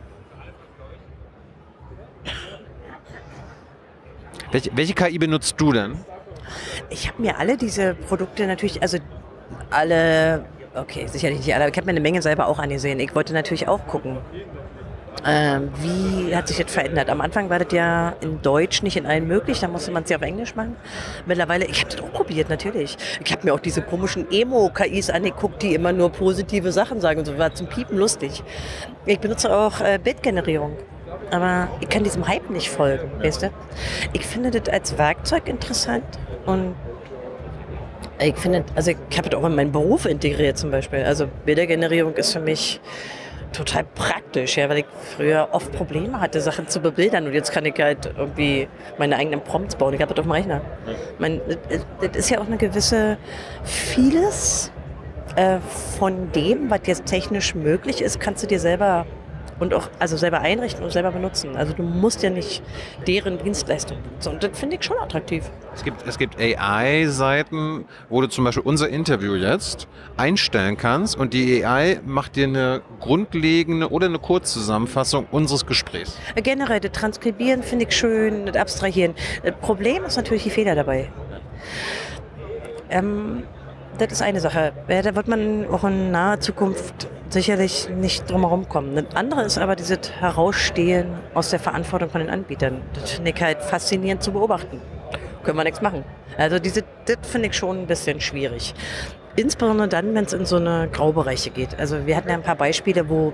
Welche KI benutzt du denn? Ich habe mir alle diese Produkte natürlich, also alle, okay, sicherlich nicht alle, aber ich habe mir eine Menge selber auch angesehen. Ich wollte natürlich auch gucken, wie hat sich das verändert. Am Anfang war das ja in Deutsch nicht in allen möglich, da musste man es ja auf Englisch machen. Mittlerweile, ich habe das auch probiert, natürlich. Ich habe mir auch diese komischen Emo-KIs angeguckt, die immer nur positive Sachen sagen und so, war zum Piepen lustig. Ich benutze auch Bildgenerierung. Aber ich kann diesem Hype nicht folgen, weißt du? Ich finde das als Werkzeug interessant und ich finde, also ich habe das auch in meinen Beruf integriert zum Beispiel. Also Bildergenerierung ist für mich total praktisch, ja, weil ich früher oft Probleme hatte, Sachen zu bebildern und jetzt kann ich halt irgendwie meine eigenen Prompts bauen. Ich habe das auf dem Rechner. Das ist ja auch eine gewisse vieles von dem, was jetzt technisch möglich ist, kannst du dir selber selber einrichten und selber benutzen. Also du musst ja nicht deren Dienstleistung benutzen. Und das finde ich schon attraktiv. Es gibt AI-Seiten, wo du zum Beispiel unser Interview jetzt einstellen kannst und die AI macht dir eine grundlegende oder eine Kurzzusammenfassung unseres Gesprächs. Generell, das Transkribieren finde ich schön, das Abstrahieren. Das Problem ist natürlich die Fehler dabei. Das ist eine Sache. Ja, da wird man auch in naher Zukunft sicherlich nicht drumherum kommen. Das andere ist aber dieses Herausstehen aus der Verantwortung von den Anbietern. Das finde ich halt faszinierend zu beobachten. Können wir nichts machen. Also das finde ich schon ein bisschen schwierig. Insbesondere dann, wenn es in so eine Graubereiche geht. Also wir hatten ja ein paar Beispiele, wo,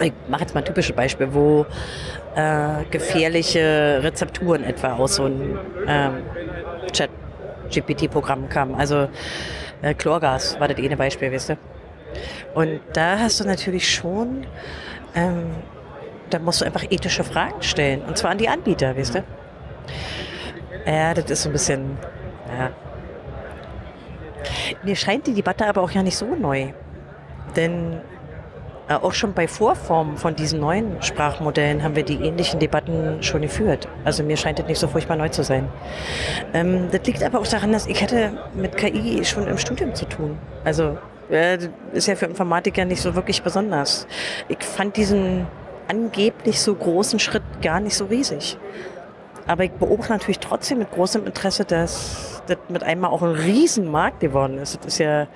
ich mache jetzt mal ein typisches Beispiel, wo gefährliche Rezepturen etwa aus so einem Chat-GPT-Programm kamen. Also Chlorgas war das eine Beispiel, weißt du? Und da hast du natürlich schon, da musst du einfach ethische Fragen stellen. Und zwar an die Anbieter, weißt du? Ja, das ist so ein bisschen, ja. Mir scheint die Debatte aber auch ja nicht so neu. Denn auch schon bei Vorformen von diesen neuen Sprachmodellen haben wir die ähnlichen Debatten schon geführt. Also mir scheint das nicht so furchtbar neu zu sein. Das liegt aber auch daran, dass ich hatte mit KI schon im Studium zu tun. Also das ist ja für Informatiker nicht so wirklich besonders. Ich fand diesen angeblich so großen Schritt gar nicht so riesig. Aber ich beobachte natürlich trotzdem mit großem Interesse, dass das mit einmal auch ein Riesenmarkt geworden ist. Das ist ja...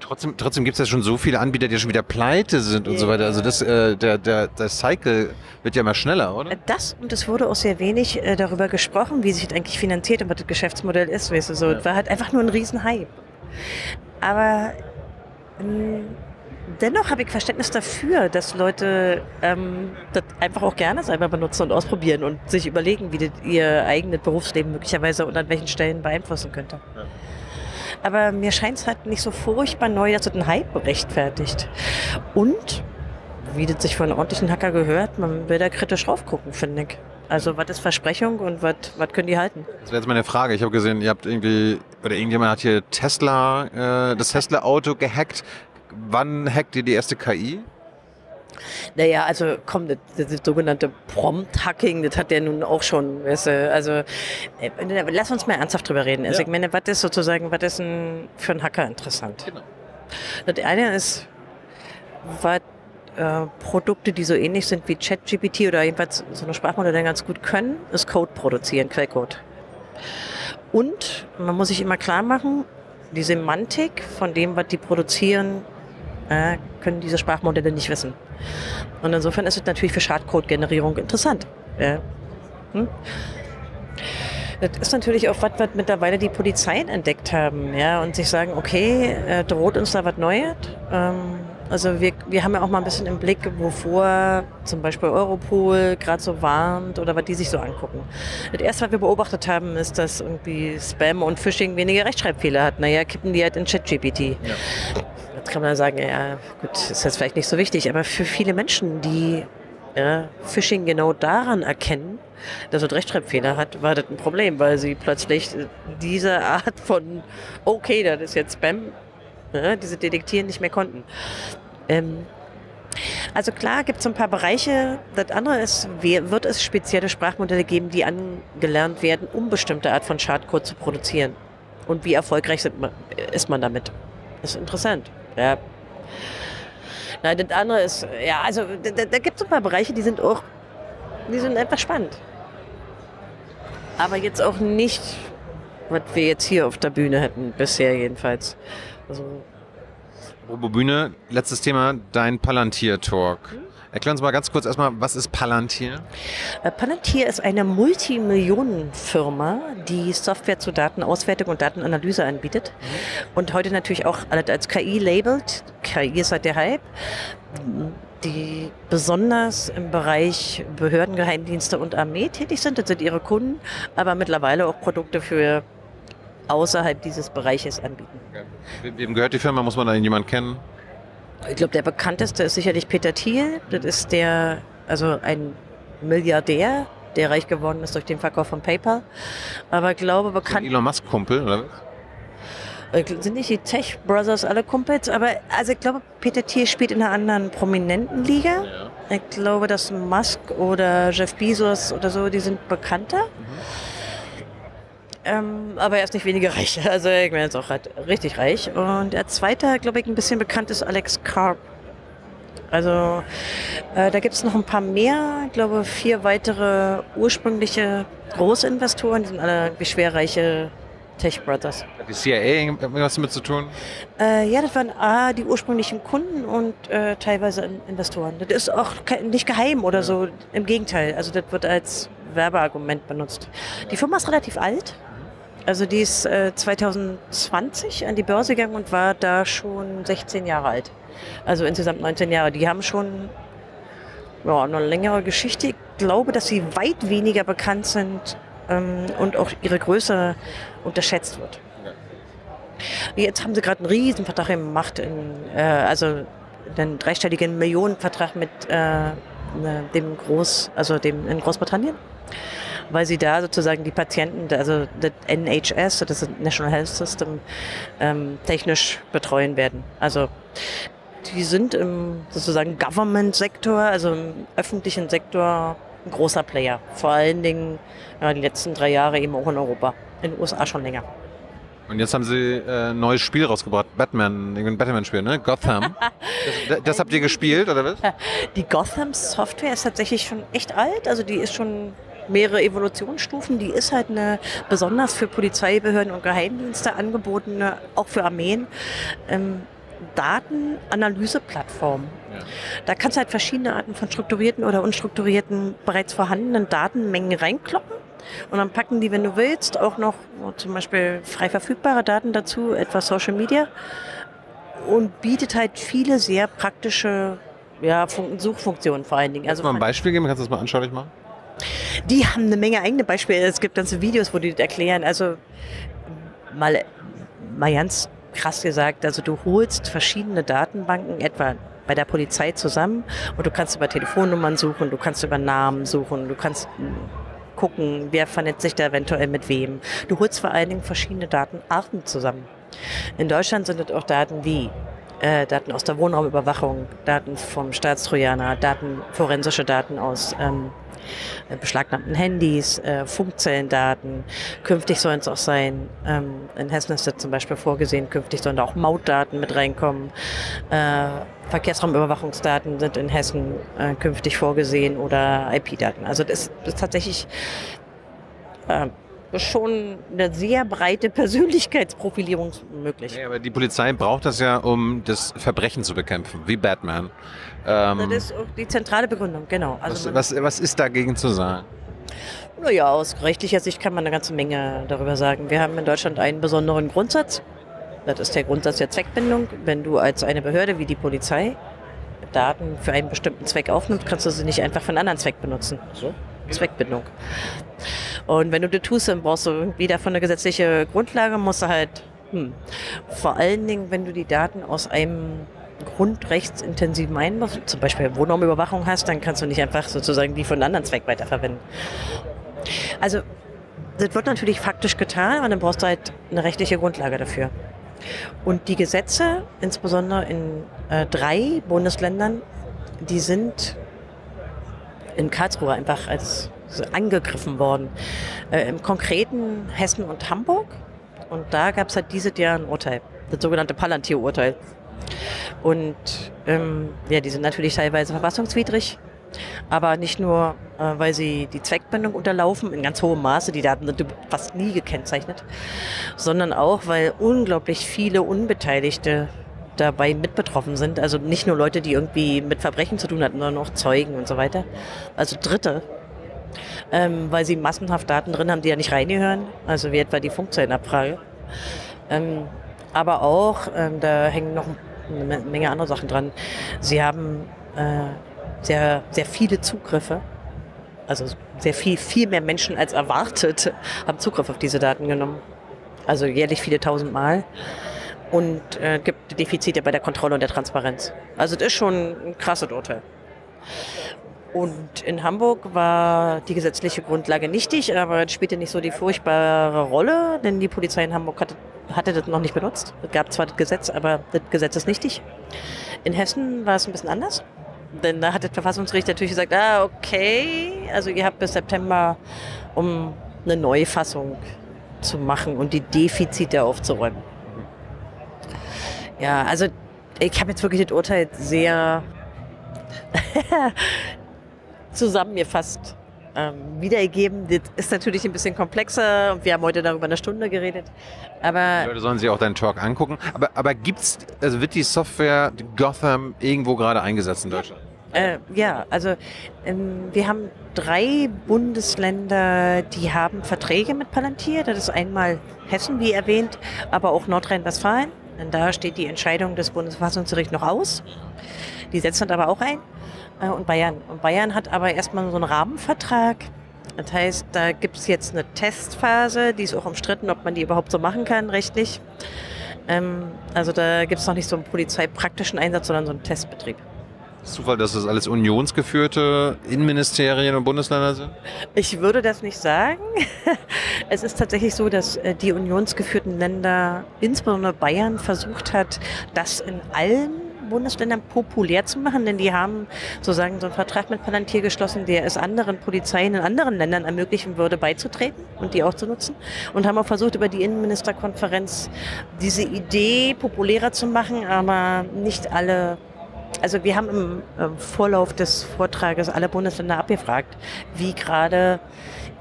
trotzdem gibt es ja schon so viele Anbieter, die ja schon wieder pleite sind und so weiter. Also das, der Cycle wird ja immer schneller, oder? Es wurde auch sehr wenig darüber gesprochen, wie sich das eigentlich finanziert und was das Geschäftsmodell ist. Weißt du, so. Ja. Das war halt einfach nur ein Riesenhype. Aber dennoch habe ich Verständnis dafür, dass Leute das einfach auch gerne selber benutzen und ausprobieren und sich überlegen, wie das ihr eigenes Berufsleben möglicherweise und an welchen Stellen beeinflussen könnte. Ja. Aber mir scheint es halt nicht so furchtbar neu, dass das ein Hype rechtfertigt. Und, wie das sich von einem ordentlichen Hacker gehört, man will da kritisch drauf gucken, finde ich. Also, was ist Versprechung und was können die halten? Das wäre jetzt meine Frage. Ich habe gesehen, ihr habt irgendwie, oder irgendjemand hat hier Tesla, das Tesla-Auto gehackt. Wann hackt ihr die erste KI? Naja, also komm, das sogenannte Prompt-Hacking, das hat ja nun auch schon, weißt du, also lass uns mal ernsthaft drüber reden. Also, ja. Ich meine, was ist sozusagen, was ist für einen Hacker interessant? Genau. Das eine ist, was Produkte, die so ähnlich sind wie ChatGPT oder jedenfalls so eine Sprachmodelle ganz gut können, ist Code produzieren, Quellcode. Und man muss sich immer klar machen, die Semantik von dem, was die produzieren, können diese Sprachmodelle nicht wissen. Und insofern ist es natürlich für Schadcode-Generierung interessant. Ja. Hm? Das ist natürlich auch was, was mittlerweile die Polizeien entdeckt haben, ja, und sich sagen, okay, droht uns da was Neues? Also wir haben ja auch mal ein bisschen im Blick, wovor zum Beispiel Europol gerade so warnt oder was die sich so angucken. Das erste, was wir beobachtet haben, ist, dass irgendwie Spam und Phishing weniger Rechtschreibfehler hat. Naja, kippen die halt in ChatGPT. Ja. Jetzt kann man sagen, ja gut, ist jetzt vielleicht nicht so wichtig, aber für viele Menschen, die ja, Phishing genau daran erkennen, dass er Rechtschreibfehler hat, war das ein Problem, weil sie plötzlich diese Art von, okay, das ist jetzt Spam, ne, diese Detektieren nicht mehr konnten. Also klar gibt es ein paar Bereiche. Das andere ist, wird es spezielle Sprachmodelle geben, die angelernt werden, um bestimmte Art von Schadcode zu produzieren. Und wie erfolgreich ist man damit? Das ist interessant. Ja. Nein, das andere ist, ja, also da gibt es ein paar Bereiche, die sind einfach spannend. Aber jetzt auch nicht, was wir jetzt hier auf der Bühne hatten, bisher jedenfalls. Also Robo Bühne, letztes Thema, dein Palantir-Talk. Erklär uns mal ganz kurz erstmal, was ist Palantir? Palantir ist eine Multimillionenfirma, die Software zur Datenauswertung und Datenanalyse anbietet und heute natürlich auch alles als KI labelt. KI ist halt der Hype, die besonders im Bereich Behörden, Geheimdienste und Armee tätig sind. Das sind ihre Kunden, aber mittlerweile auch Produkte für außerhalb dieses Bereiches anbieten. Wem gehört die Firma? Muss man da jemanden kennen? Ich glaube, der bekannteste ist sicherlich Peter Thiel. Das ist ein Milliardär, der reich geworden ist durch den Verkauf von PayPal. Aber ich glaube, bekannt... Elon Musk-Kumpel, oder? Sind nicht die Tech-Brothers alle Kumpels? Aber also ich glaube, Peter Thiel spielt in einer anderen prominenten Liga. Ja. Ich glaube, dass Musk oder Jeff Bezos oder so, die sind bekannter. Aber er ist nicht weniger reich. Also ich meine, jetzt auch richtig reich. Und der zweite, glaube ich, ein bisschen bekannt ist Alex Karp. Also da gibt es noch ein paar mehr. Ich glaube, 4 weitere ursprüngliche Großinvestoren. Die sind alle wie schwerreiche Tech-Brothers. Hat die CIA irgendwas damit zu tun? Ja, das waren die ursprünglichen Kunden und teilweise Investoren. Das ist auch nicht geheim oder so. Im Gegenteil. Also das wird als Werbeargument benutzt. Die Firma ist relativ alt. Also die ist 2020 an die Börse gegangen und war da schon 16 Jahre alt. Also insgesamt 19 Jahre. Die haben schon eine längere Geschichte. Ich glaube, dass sie weit weniger bekannt sind und auch ihre Größe unterschätzt wird. Jetzt haben sie gerade einen riesen Vertrag gemacht, also einen dreistelligen Millionenvertrag mit in Großbritannien, weil sie da sozusagen die Patienten, also das NHS, das ist National Health System, technisch betreuen werden. Also die sind im sozusagen Government-Sektor, also im öffentlichen Sektor ein großer Player. Vor allen Dingen die letzten 3 Jahre eben auch in Europa, in den USA schon länger. Und jetzt haben sie ein neues Spiel rausgebracht, ein Batman-Spiel, ne? Gotham. Das habt ihr gespielt, oder was? Die Gotham-Software ist tatsächlich schon echt alt, also die ist schon mehrere Evolutionsstufen. Die ist halt eine besonders für Polizeibehörden und Geheimdienste angebotene, auch für Armeen, Datenanalyse-Plattform. Ja. Da kannst du halt verschiedene Arten von strukturierten oder unstrukturierten, bereits vorhandenen Datenmengen reinkloppen. Und dann packen die, wenn du willst, auch noch zum Beispiel frei verfügbare Daten dazu, etwa Social Media, und bietet halt viele sehr praktische Suchfunktionen vor allen Dingen. Kannst du mal ein Beispiel geben? Kannst du das mal anschaulich machen? Die haben eine Menge eigene Beispiele. Es gibt ganze Videos, wo die das erklären. Also mal ganz krass gesagt, also du holst verschiedene Datenbanken, etwa bei der Polizei zusammen, und du kannst über Telefonnummern suchen, du kannst über Namen suchen, du kannst gucken, wer vernetzt sich da eventuell mit wem. Du holst vor allen Dingen verschiedene Datenarten zusammen. In Deutschland sind das auch Daten wie Daten aus der Wohnraumüberwachung, Daten vom Staatstrojaner, forensische Daten aus beschlagnahmten Handys, Funkzellendaten. Künftig sollen es auch sein, in Hessen ist das zum Beispiel vorgesehen, künftig sollen da auch Mautdaten mit reinkommen. Verkehrsraumüberwachungsdaten sind in Hessen künftig vorgesehen oder IP-Daten. Also das ist tatsächlich ist schon eine sehr breite Persönlichkeitsprofilierung möglich. Ja, aber die Polizei braucht das ja, um das Verbrechen zu bekämpfen, wie Batman. Das ist die zentrale Begründung, genau. Also was ist dagegen zu sagen? Naja, aus rechtlicher Sicht kann man eine ganze Menge darüber sagen. Wir haben in Deutschland einen besonderen Grundsatz. Das ist der Grundsatz der Zweckbindung. Wenn du als eine Behörde wie die Polizei Daten für einen bestimmten Zweck aufnimmst, kannst du sie nicht einfach für einen anderen Zweck benutzen. So? Zweckbindung. Und wenn du das tust, dann brauchst du wieder von der gesetzlichen Grundlage, musst du halt, vor allen Dingen, wenn du die Daten aus einem grundrechtsintensiven Einbruch, zum Beispiel Wohnraumüberwachung hast, dann kannst du nicht einfach sozusagen die von einem anderen Zweck weiterverwenden. Also, das wird natürlich faktisch getan, aber dann brauchst du halt eine rechtliche Grundlage dafür. Und die Gesetze, insbesondere in 3 Bundesländern, die sind in Karlsruhe einfach als angegriffen worden. Im konkreten Hessen und Hamburg. Und da gab es halt dieses Jahr ein Urteil, das sogenannte Palantir-Urteil. Und ja, die sind natürlich teilweise verfassungswidrig, aber nicht nur, weil sie die Zweckbindung unterlaufen, in ganz hohem Maße, die Daten sind fast nie gekennzeichnet, sondern auch, weil unglaublich viele Unbeteiligte dabei mit betroffen sind. Also nicht nur Leute, die irgendwie mit Verbrechen zu tun hatten, sondern auch Zeugen und so weiter. Also Dritte, weil sie massenhaft Daten drin haben, die ja nicht reingehören. Also wie etwa die Funkzellenabfrage. Aber auch, da hängen noch eine Menge andere Sachen dran. Sie haben sehr, sehr viele Zugriffe. Also sehr viel mehr Menschen als erwartet haben Zugriff auf diese Daten genommen. Also jährlich viele tausendmal. Und gibt Defizite bei der Kontrolle und der Transparenz. Also das ist schon ein krasses Urteil. Und in Hamburg war die gesetzliche Grundlage nichtig, aber es spielte nicht so die furchtbare Rolle, denn die Polizei in Hamburg hatte das noch nicht benutzt. Es gab zwar das Gesetz, aber das Gesetz ist nichtig. In Hessen war es ein bisschen anders, denn da hat das Verfassungsgericht natürlich gesagt, ah, okay, also ihr habt bis September, um eine Neufassung zu machen und die Defizite aufzuräumen. Ja, also ich habe jetzt wirklich das Urteil sehr zusammengefasst wiedergegeben. Das ist natürlich ein bisschen komplexer und wir haben heute darüber eine Stunde geredet. Aber die Leute sollen sich auch deinen Talk angucken. Aber gibt's, also wird die Software Gotham irgendwo gerade eingesetzt in Deutschland? Ja, also wir haben 3 Bundesländer, die haben Verträge mit Palantir. Das ist einmal Hessen, wie erwähnt, aber auch Nordrhein-Westfalen. Denn da steht die Entscheidung des Bundesverfassungsgerichts noch aus. Die setzt dann aber auch ein. Und Bayern. Und Bayern hat aber erstmal so einen Rahmenvertrag. Das heißt, da gibt es jetzt eine Testphase. Die ist auch umstritten, ob man die überhaupt so machen kann, rechtlich. Also da gibt es noch nicht so einen polizeipraktischen Einsatz, sondern so einen Testbetrieb. Ist Zufall, dass das alles unionsgeführte Innenministerien und Bundesländer sind? Ich würde das nicht sagen. Es ist tatsächlich so, dass die unionsgeführten Länder, insbesondere Bayern, versucht hat, das in allen Bundesländern populär zu machen, denn die haben sozusagen so einen Vertrag mit Palantir geschlossen, der es anderen Polizeien in anderen Ländern ermöglichen würde, beizutreten und die auch zu nutzen. Und haben auch versucht, über die Innenministerkonferenz diese Idee populärer zu machen, aber nicht alle. Also wir haben im Vorlauf des Vortrages alle Bundesländer abgefragt, wie gerade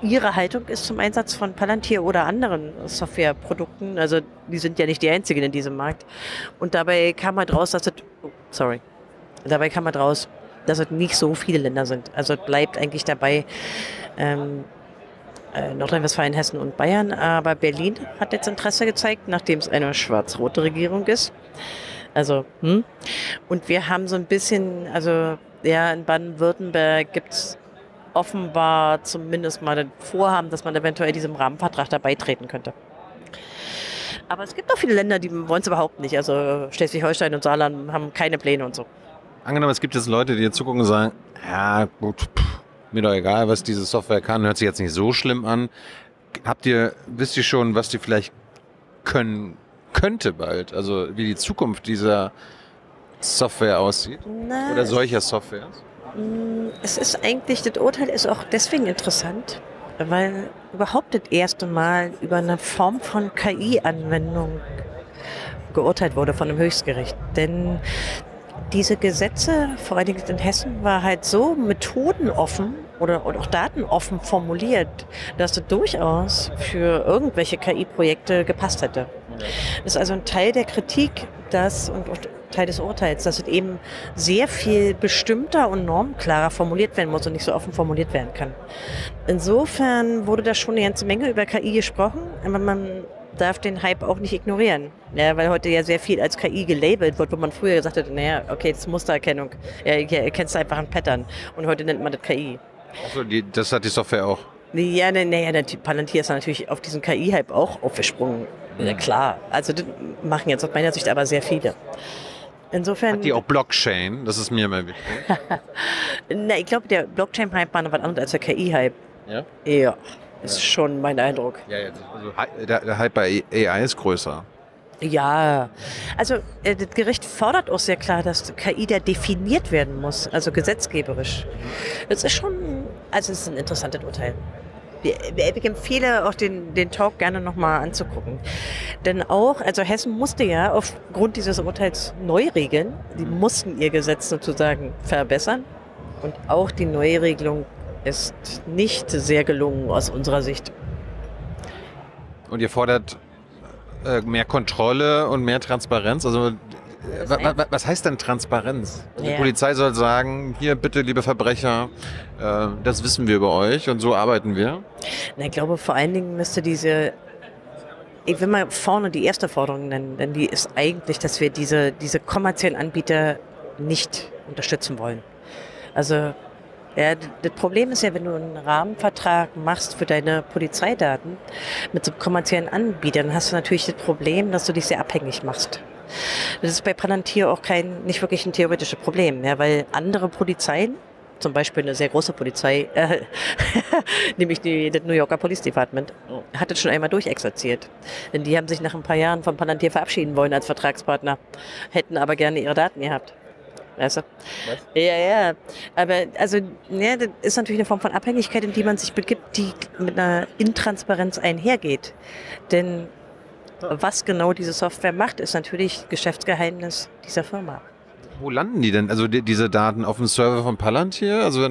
ihre Haltung ist zum Einsatz von Palantir oder anderen Softwareprodukten. Also die sind ja nicht die einzigen in diesem Markt. Und dabei kam halt raus, dass es nicht so viele Länder sind. Also es bleibt eigentlich dabei Nordrhein-Westfalen, Hessen und Bayern. Aber Berlin hat jetzt Interesse gezeigt, nachdem es eine schwarz-rote Regierung ist. Also, Und wir haben so ein bisschen, also ja, in Baden-Württemberg gibt es offenbar zumindest mal das Vorhaben, dass man eventuell diesem Rahmenvertrag da beitreten könnte. Aber es gibt auch viele Länder, die wollen es überhaupt nicht. Also Schleswig-Holstein und Saarland haben keine Pläne und so. Angenommen, es gibt jetzt Leute, die jetzt zugucken und sagen, ja gut, mir doch egal, was diese Software kann, hört sich jetzt nicht so schlimm an. Wisst ihr schon, was die vielleicht können? Könnte bald, also wie die Zukunft dieser Software aussieht? Na, oder solcher Software? Es ist eigentlich, das Urteil ist auch deswegen interessant, weil überhaupt das erste Mal über eine Form von KI-Anwendung geurteilt wurde von dem Höchstgericht. Denn diese Gesetze, vor allen Dingen in Hessen, war halt so methodenoffen oder auch datenoffen formuliert, dass es durchaus für irgendwelche KI-Projekte gepasst hätte. Das ist also ein Teil der Kritik, dass, und Teil des Urteils, dass es eben sehr viel bestimmter und normklarer formuliert werden muss und nicht so offen formuliert werden kann. Insofern wurde da schon eine ganze Menge über KI gesprochen, aber man darf den Hype auch nicht ignorieren, ja, weil heute ja sehr viel als KI gelabelt wird, wo man früher gesagt hat, naja, okay, das ist Mustererkennung, ja, ihr kennst einfach ein Pattern, und heute nennt man das KI. Also das hat die Software auch? Ja, naja, Palantir ist natürlich auf diesen KI-Hype auch aufgesprungen, ja, klar. Also das machen jetzt aus meiner Sicht aber sehr viele. Insofern hat die auch Blockchain? Das ist mir immer wichtig. Na, ich glaube, der Blockchain-Hype war noch was anderes als der KI-Hype. Ja? Ja, ist schon mein Eindruck. Ja, also, der Hype bei AI ist größer. Ja, also das Gericht fordert auch sehr klar, dass KI da definiert werden muss, also gesetzgeberisch. Das ist schon, also es ist ein interessantes Urteil. Ich empfehle auch den Talk gerne nochmal anzugucken. Denn auch, also Hessen musste ja aufgrund dieses Urteils neu regeln. Die mussten ihr Gesetz sozusagen verbessern. Und auch die Neuregelung ist nicht sehr gelungen aus unserer Sicht. Und ihr fordert mehr Kontrolle und mehr Transparenz? Also was heißt denn Transparenz? Ja. Die Polizei soll sagen, hier bitte, liebe Verbrecher, das wissen wir über euch und so arbeiten wir. Na, ich glaube, vor allen Dingen müsste diese, ich will mal vorne die erste Forderung nennen, denn die ist eigentlich, dass wir diese kommerziellen Anbieter nicht unterstützen wollen. Also ja, das Problem ist ja, wenn du einen Rahmenvertrag machst für deine Polizeidaten mit so kommerziellen Anbietern, hast du natürlich das Problem, dass du dich sehr abhängig machst. Das ist bei Palantir auch nicht wirklich ein theoretisches Problem, ja, weil andere Polizeien, zum Beispiel eine sehr große Polizei, nämlich das New Yorker Police Department, hat das schon einmal durchexerziert. Denn die haben sich nach ein paar Jahren von Palantir verabschieden wollen als Vertragspartner, hätten aber gerne ihre Daten gehabt. Weißt du? Was? Ja, ja. Aber also, ja, das ist natürlich eine Form von Abhängigkeit, in die man sich begibt, die mit einer Intransparenz einhergeht. Denn was genau diese Software macht, ist natürlich Geschäftsgeheimnis dieser Firma. Wo landen die denn? Also diese Daten auf dem Server von Palantir? Also,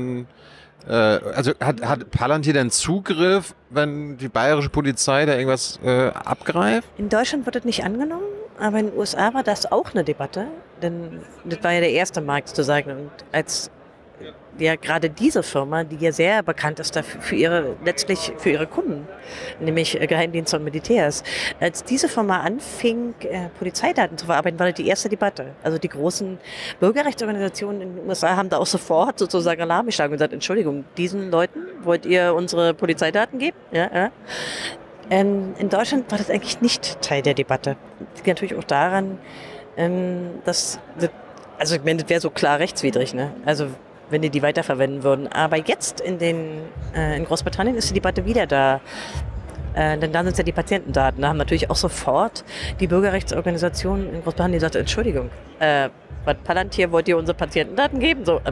hat Palantir denn Zugriff, wenn die bayerische Polizei da irgendwas abgreift? In Deutschland wird das nicht angenommen, aber in den USA war das auch eine Debatte. Denn das war ja der erste Markt zu sagen. Und als ja gerade diese Firma, die ja sehr bekannt ist dafür, für ihre Kunden, nämlich Geheimdienste und Militärs, als diese Firma anfing, Polizeidaten zu verarbeiten, war das die erste Debatte. Also die großen Bürgerrechtsorganisationen in den USA haben da auch sofort sozusagen Alarm geschlagen und gesagt, Entschuldigung, diesen Leuten wollt ihr unsere Polizeidaten geben? Ja, ja. In Deutschland war das eigentlich nicht Teil der Debatte. Das liegt natürlich auch daran, also ich meine, das wäre so klar rechtswidrig, ne? Also wenn die weiterverwenden würden. Aber jetzt in Großbritannien ist die Debatte wieder da. Denn da sind ja die Patientendaten. Da haben natürlich auch sofort die Bürgerrechtsorganisationen in Großbritannien gesagt, Entschuldigung, was Palantir, wollt ihr unsere Patientendaten geben? So,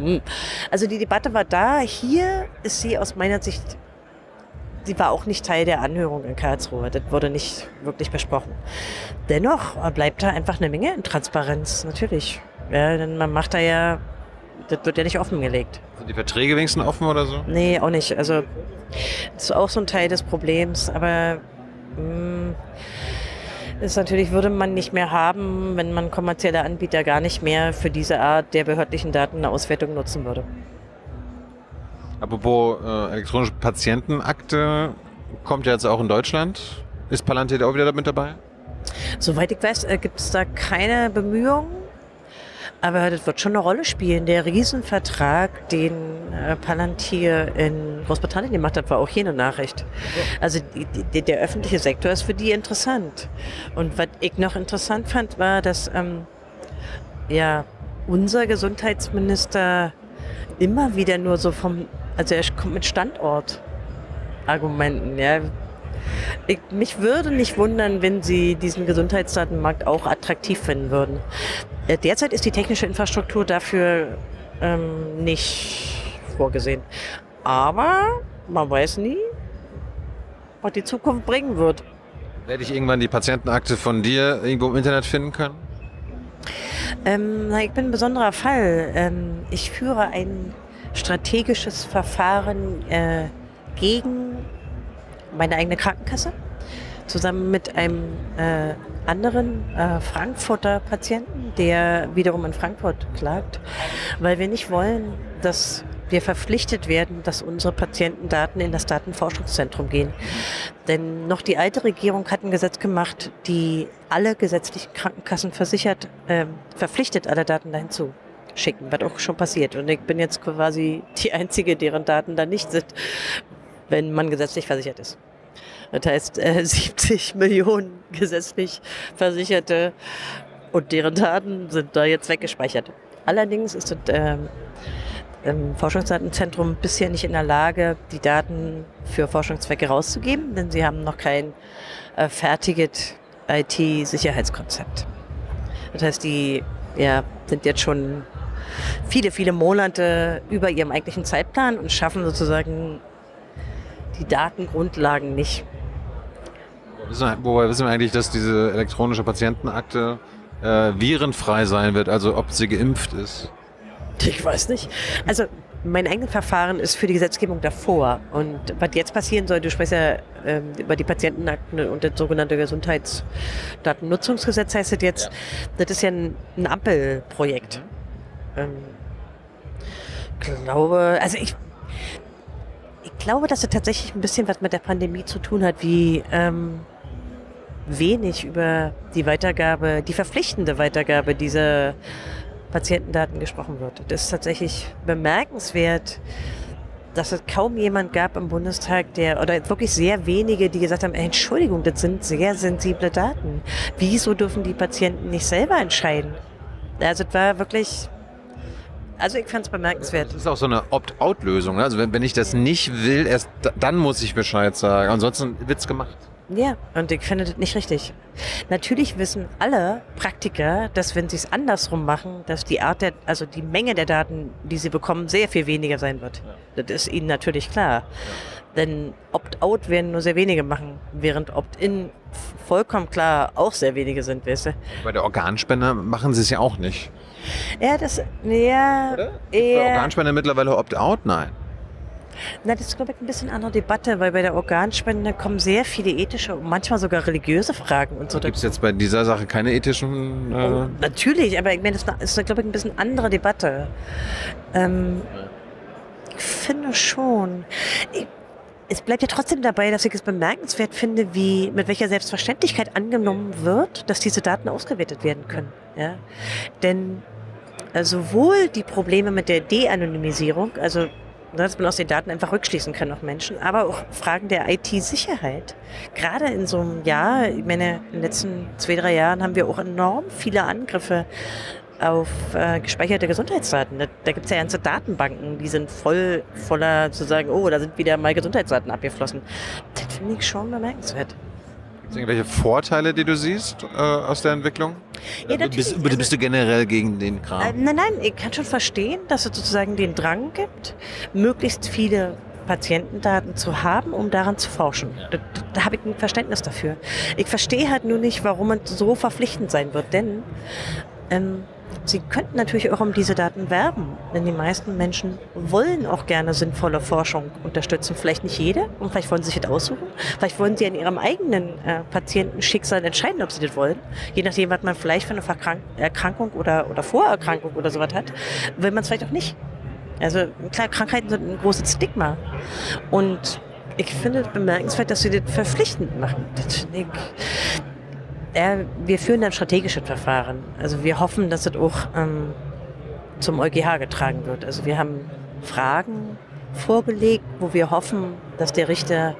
Also die Debatte war da. Hier ist sie aus meiner Sicht, sie war auch nicht Teil der Anhörung in Karlsruhe. Das wurde nicht wirklich besprochen. Dennoch bleibt da einfach eine Menge Intransparenz, natürlich. Ja, denn man macht da ja, das wird ja nicht offengelegt. Sind die Verträge wenigstens offen oder so? Nee, auch nicht. Also, das ist auch so ein Teil des Problems. Aber das natürlich würde man nicht mehr haben, wenn man kommerzielle Anbieter gar nicht mehr für diese Art der behördlichen Datenauswertung nutzen würde. Apropos elektronische Patientenakte, kommt ja jetzt auch in Deutschland. Ist Palantir da auch wieder mit dabei? Soweit ich weiß, gibt es da keine Bemühungen. Aber das wird schon eine Rolle spielen. Der Riesenvertrag, den Palantir in Großbritannien gemacht hat, war auch hier eine Nachricht. Also der öffentliche Sektor ist für die interessant. Und was ich noch interessant fand, war, dass ja, unser Gesundheitsminister immer wieder nur so also er kommt mit Standortargumenten, ja. Mich würde nicht wundern, wenn Sie diesen Gesundheitsdatenmarkt auch attraktiv finden würden. Derzeit ist die technische Infrastruktur dafür nicht vorgesehen. Aber man weiß nie, was die Zukunft bringen wird. Werde ich irgendwann die Patientenakte von dir irgendwo im Internet finden können? Ich bin ein besonderer Fall. Ich führe ein strategisches Verfahren gegen meine eigene Krankenkasse, zusammen mit einem anderen Frankfurter Patienten, der wiederum in Frankfurt klagt, weil wir nicht wollen, dass wir verpflichtet werden, dass unsere Patientendaten in das Datenforschungszentrum gehen. Denn noch die alte Regierung hat ein Gesetz gemacht, die alle gesetzlichen Krankenkassen verpflichtet, alle Daten dahin zu schicken, was auch schon passiert. Und ich bin jetzt quasi die Einzige, deren Daten da nicht sind, wenn man gesetzlich versichert ist. Das heißt, 70 Millionen gesetzlich Versicherte und deren Daten sind da jetzt weggespeichert. Allerdings ist das Forschungsdatenzentrum bisher nicht in der Lage, die Daten für Forschungszwecke rauszugeben, denn sie haben noch kein fertiges IT-Sicherheitskonzept. Das heißt, die sind jetzt schon viele, viele Monate über ihrem eigentlichen Zeitplan und schaffen sozusagen die Datengrundlagen nicht. Wobei wissen wir eigentlich, dass diese elektronische Patientenakte virenfrei sein wird, also ob sie geimpft ist? Ich weiß nicht. Also mein eigenes Verfahren ist für die Gesetzgebung davor. Und was jetzt passieren soll, du sprichst ja über die Patientenakten und das sogenannte Gesundheitsdatennutzungsgesetz heißt das jetzt. Ja. Das ist ja ein Ampelprojekt. Ich glaube, dass es tatsächlich ein bisschen was mit der Pandemie zu tun hat, wie wenig über die Weitergabe, die verpflichtende Weitergabe dieser Patientendaten gesprochen wird. Das ist tatsächlich bemerkenswert, dass es kaum jemand gab im Bundestag, oder wirklich sehr wenige, die gesagt haben, Entschuldigung, das sind sehr sensible Daten. Wieso dürfen die Patienten nicht selber entscheiden? Also es war wirklich, ich fand es bemerkenswert. Das ist auch so eine Opt-out-Lösung. Ne? Also wenn ich das nicht will, erst dann muss ich Bescheid sagen. Ansonsten wird's gemacht. Ja, und ich finde das nicht richtig. Natürlich wissen alle Praktiker, dass wenn sie es andersrum machen, dass die Art also die Menge der Daten, die sie bekommen, sehr viel weniger sein wird. Ja. Das ist ihnen natürlich klar. Ja. Denn Opt-out werden nur sehr wenige machen, während Opt-in vollkommen klar auch sehr wenige sind, weißt du? Bei der Organspende machen sie es ja auch nicht. Ja, bei Organspende mittlerweile Opt-out? Nein. Na, das ist, glaube ich, ein bisschen eine andere Debatte, weil bei der Organspende kommen sehr viele ethische und manchmal sogar religiöse Fragen und so. Gibt es jetzt bei dieser Sache keine ethischen? Natürlich, aber ich meine, das ist, glaube ich, ein bisschen andere Debatte. Ich finde schon. Es bleibt ja trotzdem dabei, dass ich es bemerkenswert finde, mit welcher Selbstverständlichkeit angenommen wird, dass diese Daten ausgewertet werden können. Ja? Denn sowohl die Probleme mit der De-Anonymisierung, also dass man aus den Daten einfach rückschließen kann auf Menschen, aber auch Fragen der IT-Sicherheit. Gerade in so einem Jahr, ich meine, in den letzten 2, 3 Jahren haben wir auch enorm viele Angriffe auf gespeicherte Gesundheitsdaten. Da gibt es ja ganze Datenbanken, die sind voller zu sagen, oh, da sind wieder mal Gesundheitsdaten abgeflossen. Das finde ich schon bemerkenswert. Gibt es irgendwelche Vorteile, die du siehst aus der Entwicklung? Ja, bist du generell gegen den Kram? Nein, ich kann schon verstehen, dass es sozusagen den Drang gibt, möglichst viele Patientendaten zu haben, um daran zu forschen. Ja. Da habe ich ein Verständnis dafür. Ich verstehe halt nur nicht, warum es so verpflichtend sein wird, denn sie könnten natürlich auch um diese Daten werben, denn die meisten Menschen wollen auch gerne sinnvolle Forschung unterstützen. Vielleicht nicht jede und vielleicht wollen sie sich das aussuchen. Vielleicht wollen sie an ihrem eigenen Patientenschicksal entscheiden, ob sie das wollen. Je nachdem, was man vielleicht für eine Erkrankung oder Vorerkrankung oder sowas hat, will man es vielleicht auch nicht. Also klar, Krankheiten sind ein großes Stigma. Und ich finde es bemerkenswert, dass sie das verpflichtend machen. Das finde ich. Wir führen ein strategisches Verfahren. Also wir hoffen, dass das auch zum EuGH getragen wird. Also wir haben Fragen vorgelegt, wo wir hoffen, dass der Richter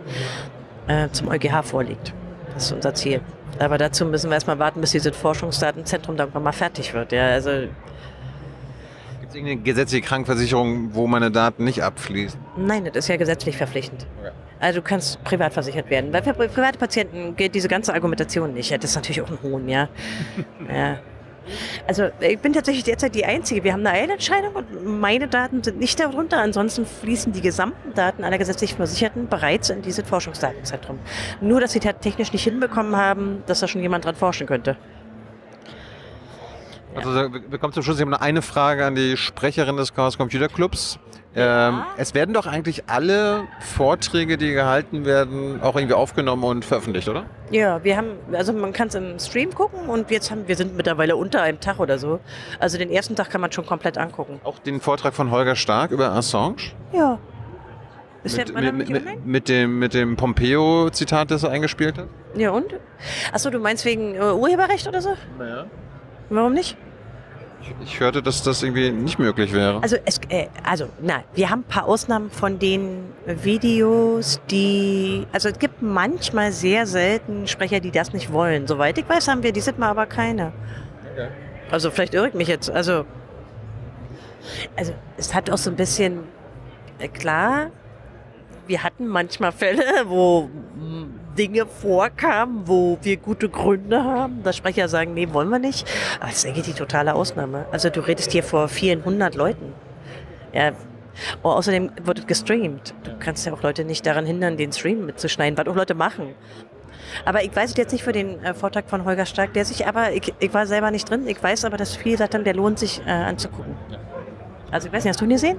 zum EuGH vorlegt. Das ist unser Ziel. Aber dazu müssen wir erstmal warten, bis dieses Forschungsdatenzentrum dann mal fertig wird. Ja, also gibt es irgendeine gesetzliche Krankenversicherung, wo meine Daten nicht abfließen? Nein, das ist ja gesetzlich verpflichtend. Okay. Also du kannst privat versichert werden. Weil für private Patienten gilt diese ganze Argumentation nicht. Ja, das ist natürlich auch ein Hohn, ja. Ja. Also ich bin tatsächlich derzeit die Einzige. Wir haben eine Eilentscheidung und meine Daten sind nicht darunter. Ansonsten fließen die gesamten Daten aller gesetzlich Versicherten bereits in dieses Forschungsdatenzentrum. Nur, dass sie technisch nicht hinbekommen haben, dass da schon jemand dran forschen könnte. Also wir kommen zum Schluss. Ich habe noch eine Frage an die Sprecherin des Chaos Computer Clubs. Ja. Es werden doch eigentlich alle Vorträge, die gehalten werden, auch irgendwie aufgenommen und veröffentlicht, oder? Ja, wir haben, also man kann es im Stream gucken und jetzt haben, wir sind mittlerweile unter einem Tag oder so. Also den ersten Tag kann man schon komplett angucken. Auch den Vortrag von Holger Stark über Assange? Ja. Ist mit dem Pompeo-Zitat, das er eingespielt hat? Ja und? Achso, du meinst wegen Urheberrecht oder so? Naja. Warum nicht? Ich hörte, dass das irgendwie nicht möglich wäre. Also, nein, wir haben ein paar Ausnahmen von den Videos, die... Also es gibt manchmal sehr selten Sprecher, die das nicht wollen. Soweit ich weiß, haben wir dieses Mal aber keine. Okay. Also vielleicht irre ich mich jetzt. Also es hat auch so ein bisschen... Klar, wir hatten manchmal Fälle, wo... Dinge vorkamen, wo wir gute Gründe haben, dass Sprecher sagen, nee, wollen wir nicht. Aber das ist eigentlich die totale Ausnahme. Also du redest hier vor vielen hundert Leuten. Ja. Und außerdem wird es gestreamt. Du kannst ja auch Leute nicht daran hindern, den Stream mitzuschneiden, was auch Leute machen. Aber ich weiß jetzt nicht für den Vortrag von Holger Stark, der sich aber, ich war selber nicht drin, ich weiß aber, dass viele gesagt haben, der lohnt sich anzugucken. Also ich weiß nicht, hast du ihn gesehen?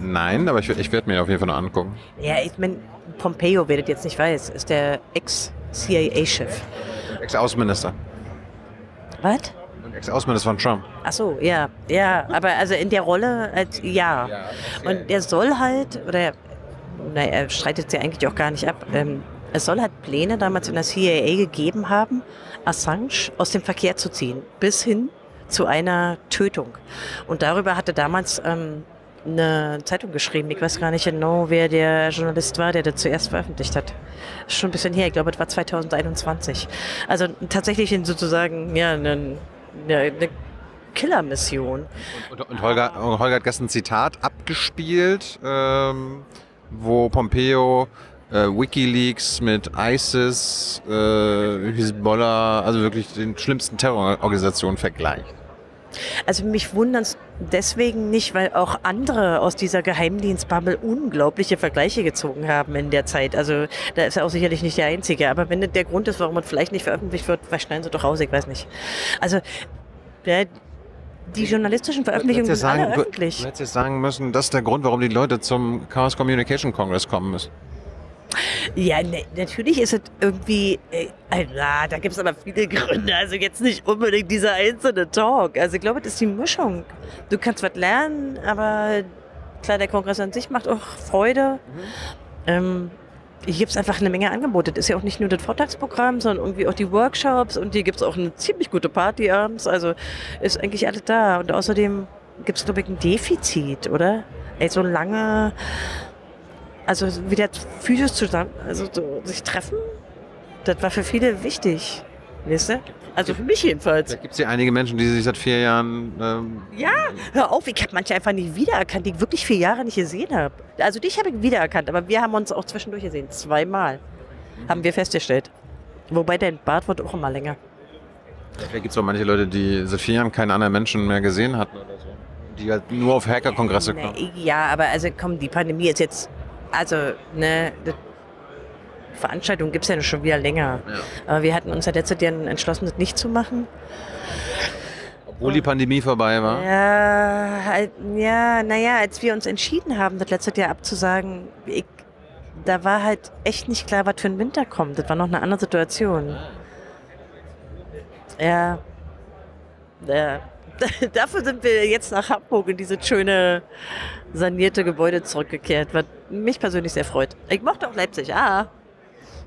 Nein, aber ich werde mir auf jeden Fall noch angucken. Ja, ich meine, Pompeo, wer das jetzt nicht weiß, ist der Ex-CIA-Chef. Ex-Außenminister. Was? Ex-Außenminister von Trump. Ach so, ja. Ja, aber also in der Rolle, als, ja. Und der soll halt, oder, naja, er streitet sie eigentlich auch gar nicht ab, es soll halt Pläne damals in der CIA gegeben haben, Assange aus dem Verkehr zu ziehen, bis hin zu einer Tötung. Und darüber hatte damals... eine Zeitung geschrieben. Ich weiß gar nicht genau, wer der Journalist war, der das zuerst veröffentlicht hat. Schon ein bisschen her. Ich glaube, es war 2021. Also tatsächlich sozusagen ja, eine Killer-Mission. Und Holger hat gestern ein Zitat abgespielt, wo Pompeo WikiLeaks mit ISIS, Hezbollah, also wirklich den schlimmsten Terrororganisationen vergleicht. Also mich wundern es deswegen nicht, weil auch andere aus dieser Geheimdienstbubble unglaubliche Vergleiche gezogen haben in der Zeit. Also da ist er auch sicherlich nicht der Einzige. Aber wenn das der Grund ist, warum es vielleicht nicht veröffentlicht wird, was schneiden sie doch raus, ich weiß nicht. Also die journalistischen Veröffentlichungen sind alle öffentlich. Du hättest jetzt sagen müssen, das ist der Grund, warum die Leute zum Chaos Communication Congress kommen müssen. Ja, ne, natürlich ist es irgendwie, da gibt es aber viele Gründe, also jetzt nicht unbedingt dieser einzelne Talk. Also ich glaube, das ist die Mischung. Du kannst was lernen, aber klar, der Kongress an sich macht auch Freude. Mhm. Hier gibt es einfach eine Menge Angebote. Das ist ja auch nicht nur das Vortragsprogramm, sondern irgendwie auch die Workshops und hier gibt es auch eine ziemlich gute Party abends. Also ist eigentlich alles da. Und außerdem gibt es, glaube ich, ein Defizit, oder? Ey, so lange... Also wieder physisch zusammen, also so, sich treffen, das war für viele wichtig, weißt du? Also für mich jedenfalls. Da gibt es ja einige Menschen, die sich seit 4 Jahren... ja, hör auf, ich habe manche einfach nicht wiedererkannt, die ich wirklich 4 Jahre nicht gesehen habe. Also dich habe ich wiedererkannt, aber wir haben uns auch zwischendurch gesehen, 2 Mal, haben wir festgestellt. Wobei dein Bart wird auch immer länger. Vielleicht gibt es auch manche Leute, die seit 4 Jahren keinen anderen Menschen mehr gesehen hatten oder so. Die halt nur auf Hackerkongresse kommen. Ja, aber also komm, die Pandemie ist jetzt... Also, ne, Veranstaltungen gibt es ja schon wieder länger. Ja. Aber wir hatten uns ja letztes Jahr entschlossen, das nicht zu machen. Obwohl die Pandemie vorbei war? Ja, naja, als wir uns entschieden haben, das letztes Jahr abzusagen, da war halt echt nicht klar, was für ein Winter kommt. Das war noch eine andere Situation. Ja. Ja. Dafür sind wir jetzt nach Hamburg in dieses schöne, sanierte Gebäude zurückgekehrt, was mich persönlich sehr freut. Ich mochte auch Leipzig,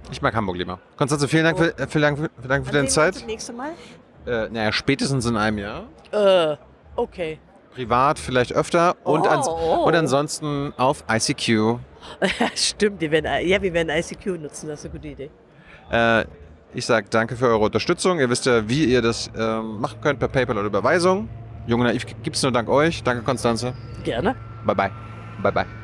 Ich mag Hamburg lieber. Constanze, vielen Dank für deine Zeit. Das nächste Mal? Naja, spätestens in einem Jahr. Okay. Privat vielleicht öfter und ansonsten auf ICQ. Stimmt, wir werden ICQ nutzen, das ist eine gute Idee. Ich sage danke für eure Unterstützung. Ihr wisst ja, wie ihr das machen könnt per PayPal oder Überweisung. Jung und Naiv gibt's nur dank euch. Danke, Constanze. Gerne. Bye, bye. Bye, bye.